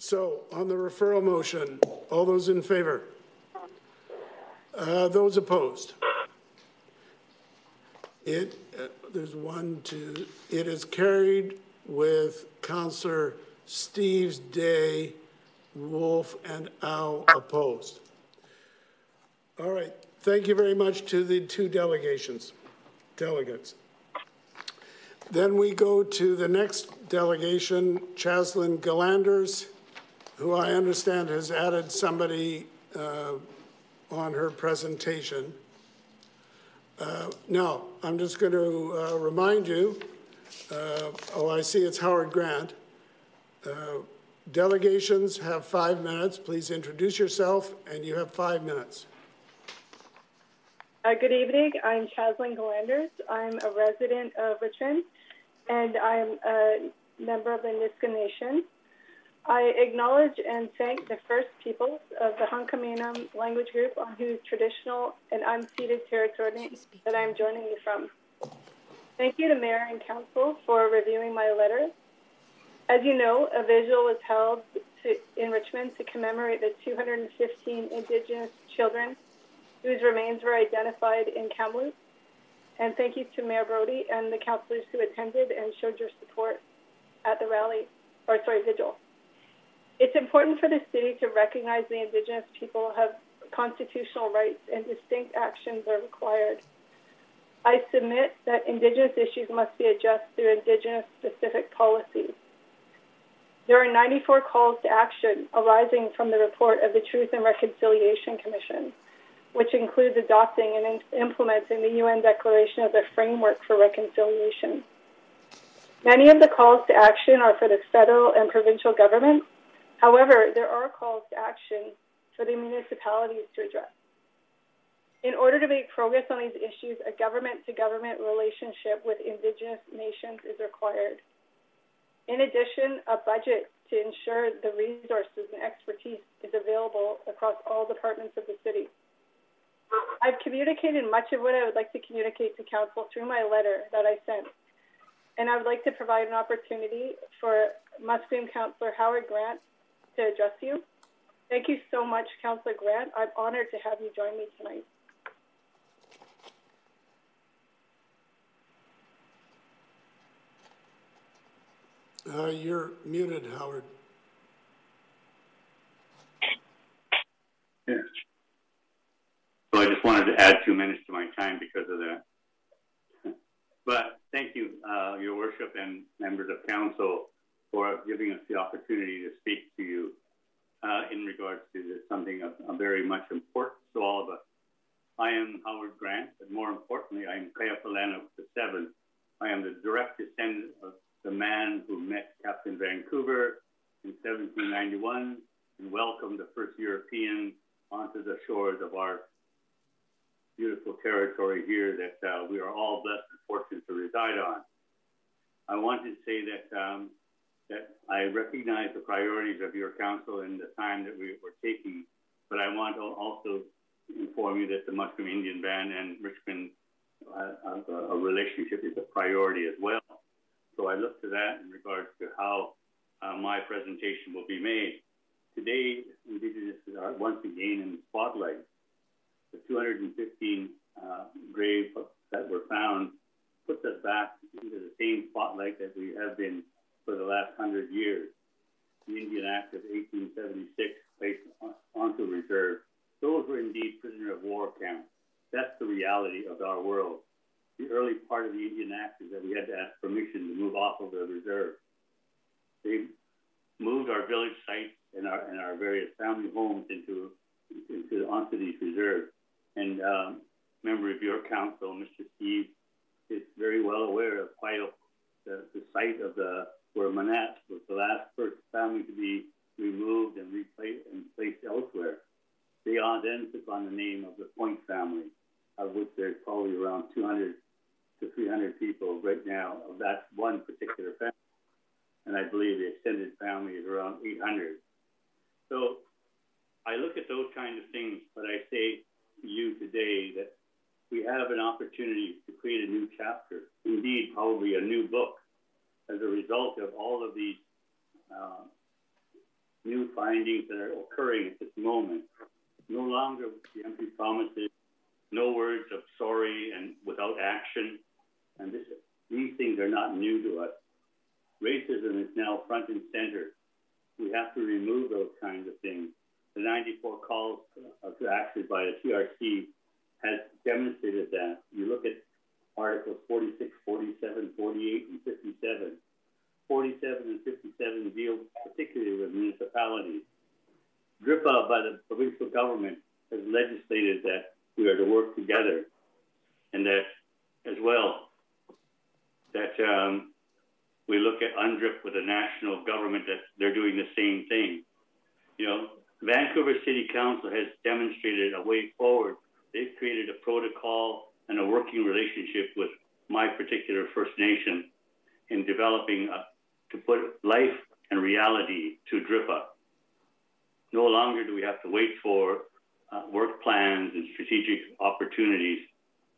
So on the referral motion, all those in favor? Those opposed? It is carried with Councillor Steves, Day, Wolfe, and Au opposed. All right. Thank you very much to the two delegates. Then we go to the next delegation, Chaslynn Gallanders, who I understand has added somebody on her presentation. Now, I'm just going to remind you, oh, I see it's Howard Grant. Delegations have 5 minutes. Please introduce yourself, and you have 5 minutes. Good evening. I'm Chaslynn Gallanders. I'm a resident of Richmond, and I'm a member of the Niska Nation. I acknowledge and thank the First Peoples of the Hunkaminam language group on whose traditional and unceded territory that I'm joining you from. Thank you to Mayor and Council for reviewing my letter. As you know, a vigil was held in Richmond to commemorate the 215 Indigenous children whose remains were identified in Kamloops. And thank you to Mayor Brody and the councillors who attended and showed your support at the rally, or sorry, vigil. It's important for the city to recognize the Indigenous people have constitutional rights and distinct actions are required. I submit that Indigenous issues must be addressed through Indigenous-specific policies. There are 94 calls to action arising from the report of the Truth and Reconciliation Commission, which includes adopting and implementing the UN Declaration of the Framework for Reconciliation. Many of the calls to action are for the federal and provincial governments. However, there are calls to action for the municipalities to address. In order to make progress on these issues, a government-to-government relationship with Indigenous nations is required. In addition, a budget to ensure the resources and expertise is available across all departments of the city. I've communicated much of what I would like to communicate to Council through my letter that I sent, and I would like to provide an opportunity for Musqueam Councillor Howard Grant to address you. Thank you so much, Councillor Grant. I'm honoured to have you join me tonight. You're muted, Howard. Yes. So I just wanted to add 2 minutes to my time because of that. But thank you, Your Worship and members of Council, for giving us the opportunity to speak to you in regards to this, something of very much importance to all of us. I am Howard Grant, but more importantly, I am Kayapalan of the Seven. I am the direct descendant of the man who met Captain Vancouver in 1791 and welcomed the first European onto the shores of our beautiful territory here that we are all blessed and fortunate to reside on. I wanted to say that, that I recognize the priorities of your council and the time that we were taking, but I want to also inform you that the Musqueam Indian Band and Richmond a relationship is a priority as well. So I look to that in regards to how my presentation will be made. Today, Indigenous are once again in the spotlight. The 215 graves that were found puts us back into the same spotlight that we have been for the last 100 years. The Indian Act of 1876 placed onto reserve. Those were indeed prisoner of war camps. That's the reality of our world. The early part of the Indian Act is that we had to ask permission to move off of the reserve. They moved our village sites and our various family homes onto these reserves. And member of your council, Mr. Steve, is very well aware of the site of where Manat was the last first family to be removed and replaced and placed elsewhere. They then took on the name of the Point family, of which there's probably around 200 to 300 people right now of that one particular family. And I believe the extended family is around 800. So I look at those kind of things, but I say to you today that we have an opportunity to create a new chapter, indeed probably a new book, as a result of all of these new findings that are occurring at this moment. No longer with the empty promises, no words of sorry and without action. And these things are not new to us. Racism is now front and center. We have to remove those kinds of things. The 94 calls to action by the TRC has demonstrated that. You look at Articles 46, 47, 48, and 57. 47 and 57 deal particularly with municipalities. DRIPA by the provincial government has legislated that we are to work together, and that as well, that we look at UNDRIP with the national government, that they're doing the same thing. You know, Vancouver City Council has demonstrated a way forward. They've created a protocol and a working relationship with my particular First Nation in developing, to put life and reality to DRIPA. No longer do we have to wait for work plans and strategic opportunities,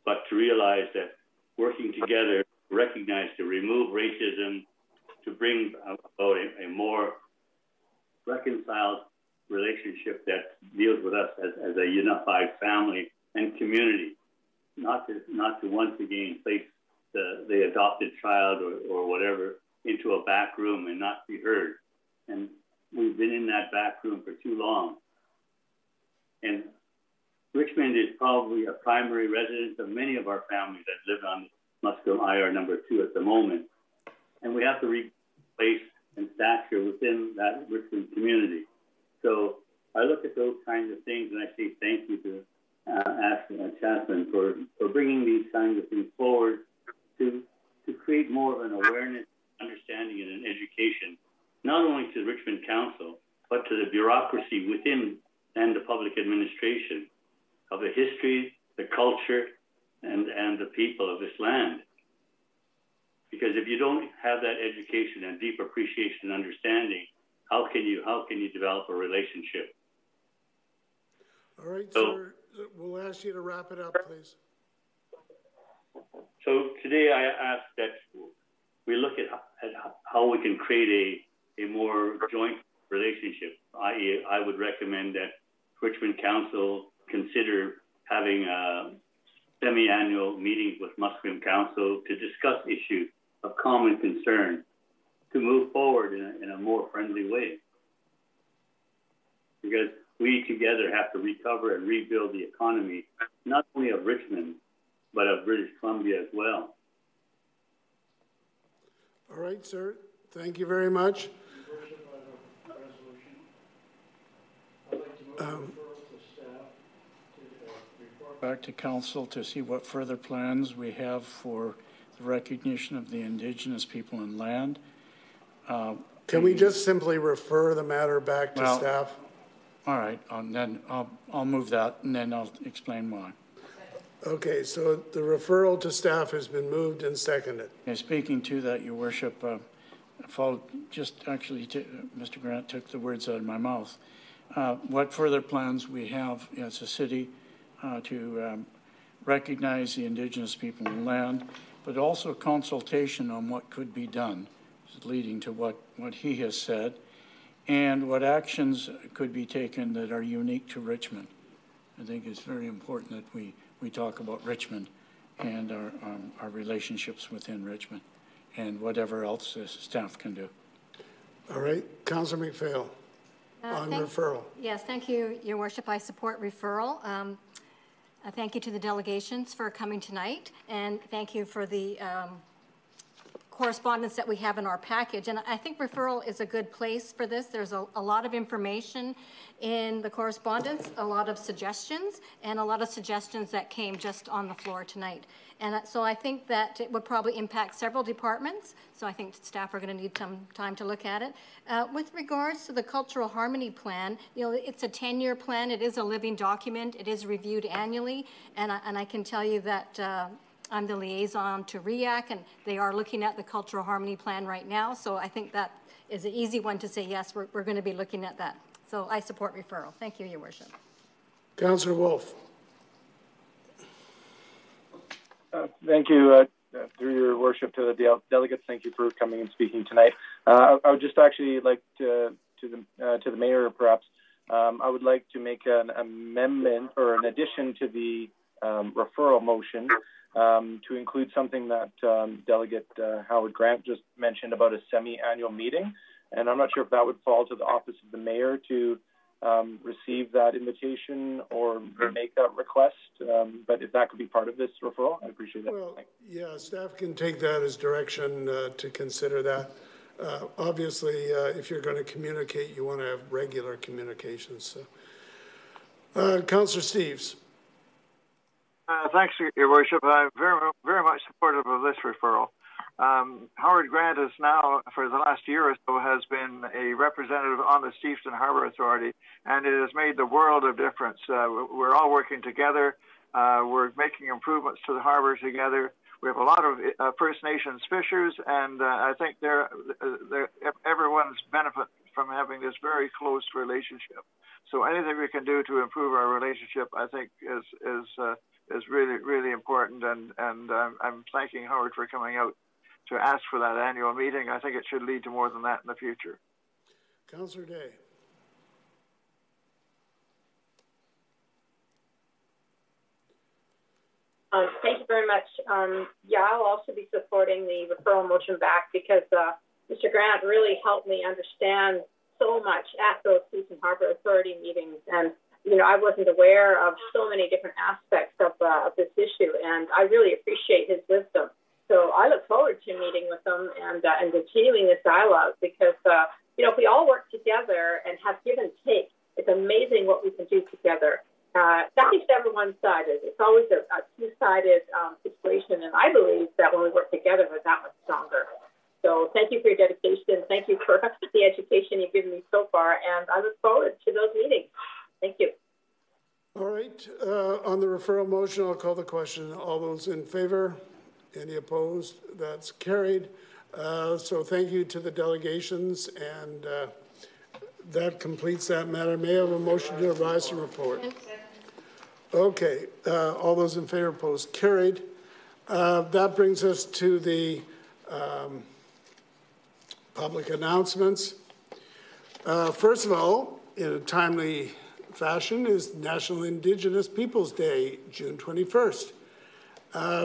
but to realize that working together, recognize to remove racism, to bring about a more reconciled relationship that deals with us as a unified family and community, not to once again place the adopted child or whatever into a back room and not be heard. And we've been in that back room for too long. And Richmond is probably a primary residence of many of our families that live on Musqueam IR number 2 at the moment. And we have to replace and stature within that Richmond community. So I look at those kinds of things and I say thank you to Ashley and Chaslynn for bringing these kinds of things forward to create more of an awareness, understanding, and an education, not only to the Richmond Council, but to the bureaucracy within and the public administration of the history, the culture, and the people of this land. Because if you don't have that education and deep appreciation and understanding, how can you develop a relationship? All right, sir. We'll ask you to wrap it up, please. So today I ask that we look at how we can create a more joint relationship, i.e. I would recommend that Richmond Council consider having semi-annual meetings with Musqueam Council to discuss issues of common concern, to move forward in a more friendly way. Because we together have to recover and rebuild the economy, not only of Richmond, but of British Columbia as well. All right, sir. Thank you very much. I'd like to move to staff to report back to Council to see what further plans we have for the recognition of the Indigenous people and land. Can we just simply refer the matter back to staff? All right, and then I'll move that, and then I'll explain why. Okay, so the referral to staff has been moved and seconded. Okay, speaking to that, Your Worship, Mr. Grant took the words out of my mouth. What further plans we have as a city to recognize the Indigenous people and land, but also consultation on what could be done, leading to what he has said, and what actions could be taken that are unique to Richmond. I think it's very important that we talk about Richmond and our relationships within Richmond and whatever else the staff can do. All right, Councillor McPhail, on referral. Yes, thank you, Your Worship. I support referral. Thank you to the delegations for coming tonight, and thank you for the correspondence that we have in our package. And I think referral is a good place for this. There's a lot of information in the correspondence, a lot of suggestions, and a lot of suggestions that came just on the floor tonight. And so I think that it would probably impact several departments. So I think staff are going to need some time to look at it. With regards to the Cultural Harmony Plan, you know, it's a 10-year plan. It is a living document. It is reviewed annually. And I can tell you that I'm the liaison to REAC, and they are looking at the Cultural Harmony Plan right now. So I think that is an easy one to say, yes, we're going to be looking at that. So I support referral. Thank you, Your Worship. Councillor Wolfe. Thank you. Through Your Worship to the delegates, thank you for coming and speaking tonight. I would just actually like to the Mayor, perhaps. I would like to make an amendment or an addition to the referral motion, to include something that Delegate Howard Grant just mentioned about a semi-annual meeting. And I'm not sure if that would fall to the Office of the Mayor to receive that invitation or make that request. But if that could be part of this referral, I appreciate that. Well, yeah, staff can take that as direction to consider that. Obviously, if you're going to communicate, you want to have regular communications. So. Councillor Steves. Thanks, Your Worship. I'm very, very much supportive of this referral. Howard Grant is now, for the last year or so, has been a representative on the Steveston Harbour Authority, and it has made the world of difference. We're all working together. We're making improvements to the harbour together. We have a lot of First Nations fishers, and I think everyone's benefit from having this very close relationship. So anything we can do to improve our relationship, I think, is really, really important. And I'm thanking Howard for coming out to ask for that annual meeting. I think it should lead to more than that in the future. Councillor Day. Thank you very much. Yeah, I'll also be supporting the referral motion back because Mr. Grant really helped me understand so much at those Steveston Harbour Authority meetings. And, you know, I wasn't aware of so many different aspects of this issue, and I really appreciate his wisdom. So I look forward to meeting with them and continuing this dialogue because, you know, if we all work together and have give and take, it's amazing what we can do together. Nothing's ever one-sided. It's always a two-sided situation, and I believe that when we work together, we're that much stronger. So thank you for your dedication. Thank you for the education you've given me so far, and I look forward to those meetings. Thank you. All right. On the referral motion, I'll call the question. All those in favor? Any opposed? That's carried. So thank you to the delegations, and that completes that matter. May I have a motion to revise the report? Okay. All those in favor, opposed, carried. That brings us to the public announcements. First of all, in a timely fashion, is National Indigenous Peoples Day, June 21st.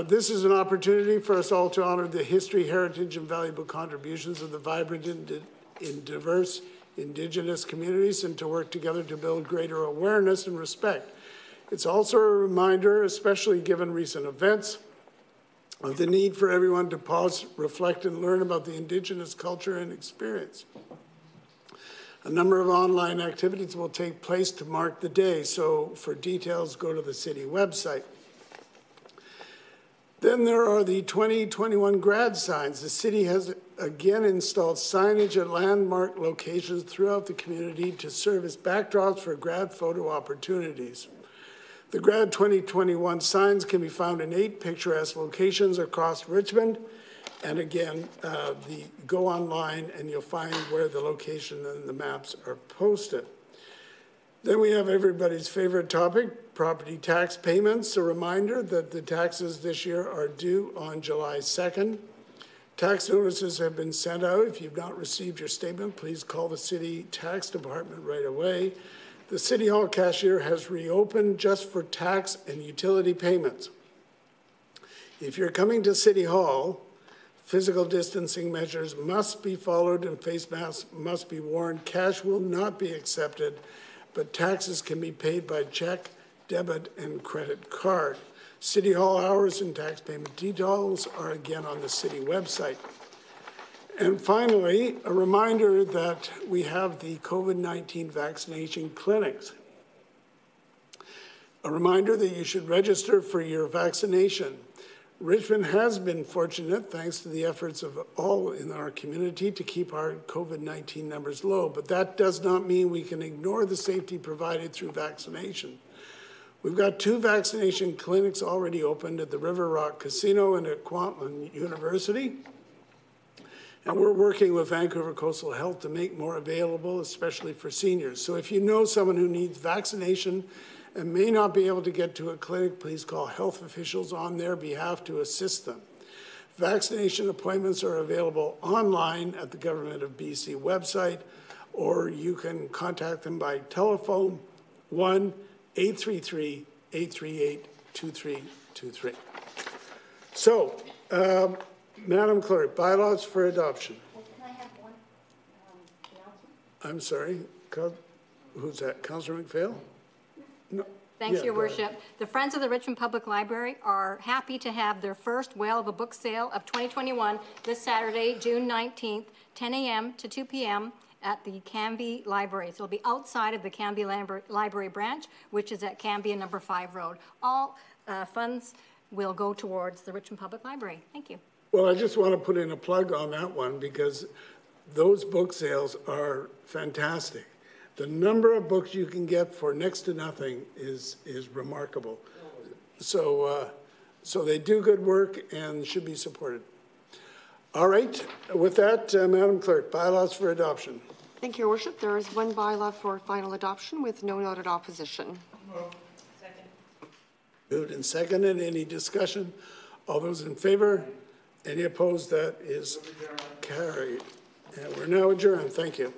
This is an opportunity for us all to honor the history, heritage, and valuable contributions of the vibrant and diverse Indigenous communities and to work together to build greater awareness and respect. It's also a reminder, especially given recent events, of the need for everyone to pause, reflect, and learn about the Indigenous culture and experience. A number of online activities will take place to mark the day, so for details, go to the city website. Then there are the 2021 grad signs. The city has again installed signage at landmark locations throughout the community to serve as backdrops for grad photo opportunities. The Grad 2021 signs can be found in 8 picturesque locations across Richmond. And again, go online and you'll find where the location and the maps are posted. Then we have everybody's favorite topic, property tax payments. A reminder that the taxes this year are due on July 2nd. Tax notices have been sent out. If you've not received your statement, please call the city tax department right away. The City Hall cashier has reopened just for tax and utility payments. If you're coming to City Hall, physical distancing measures must be followed and face masks must be worn. Cash will not be accepted, but taxes can be paid by check, debit, and credit card. City Hall hours and tax payment details are again on the city website. And finally, a reminder that we have the COVID-19 vaccination clinics. A reminder that you should register for your vaccination. Richmond has been fortunate, thanks to the efforts of all in our community, to keep our COVID-19 numbers low, but that does not mean we can ignore the safety provided through vaccination. We've got 2 vaccination clinics already opened at the River Rock Casino and at Kwantlen University. And we're working with Vancouver Coastal Health to make more available, especially for seniors. So if you know someone who needs vaccination and may not be able to get to a clinic, please call health officials on their behalf to assist them. Vaccination appointments are available online at the Government of BC website, or you can contact them by telephone 1-833-838-2323. So, Madam Clerk, bylaws for adoption. Well, can I have one announcement? I'm sorry. Who's that? Councillor McPhail? No. Thanks, Your Worship. The Friends of the Richmond Public Library are happy to have their first Whale of a Book sale of 2021 this Saturday, June 19th, 10 a.m. to 2 p.m. at the Canby Library. So it'll be outside of the Canby Library branch, which is at Canby and number 5 Road. All funds will go towards the Richmond Public Library. Thank you. Well, I just want to put in a plug on that one because those book sales are fantastic. The number of books you can get for next to nothing is remarkable. So, so they do good work and should be supported. All right, with that, Madam Clerk, bylaws for adoption. Thank you, Your Worship. There is one bylaw for final adoption with no noted opposition. Second. Moved and seconded. Any discussion? All those in favor? Any opposed? That is carried. And we're now adjourned. Thank you.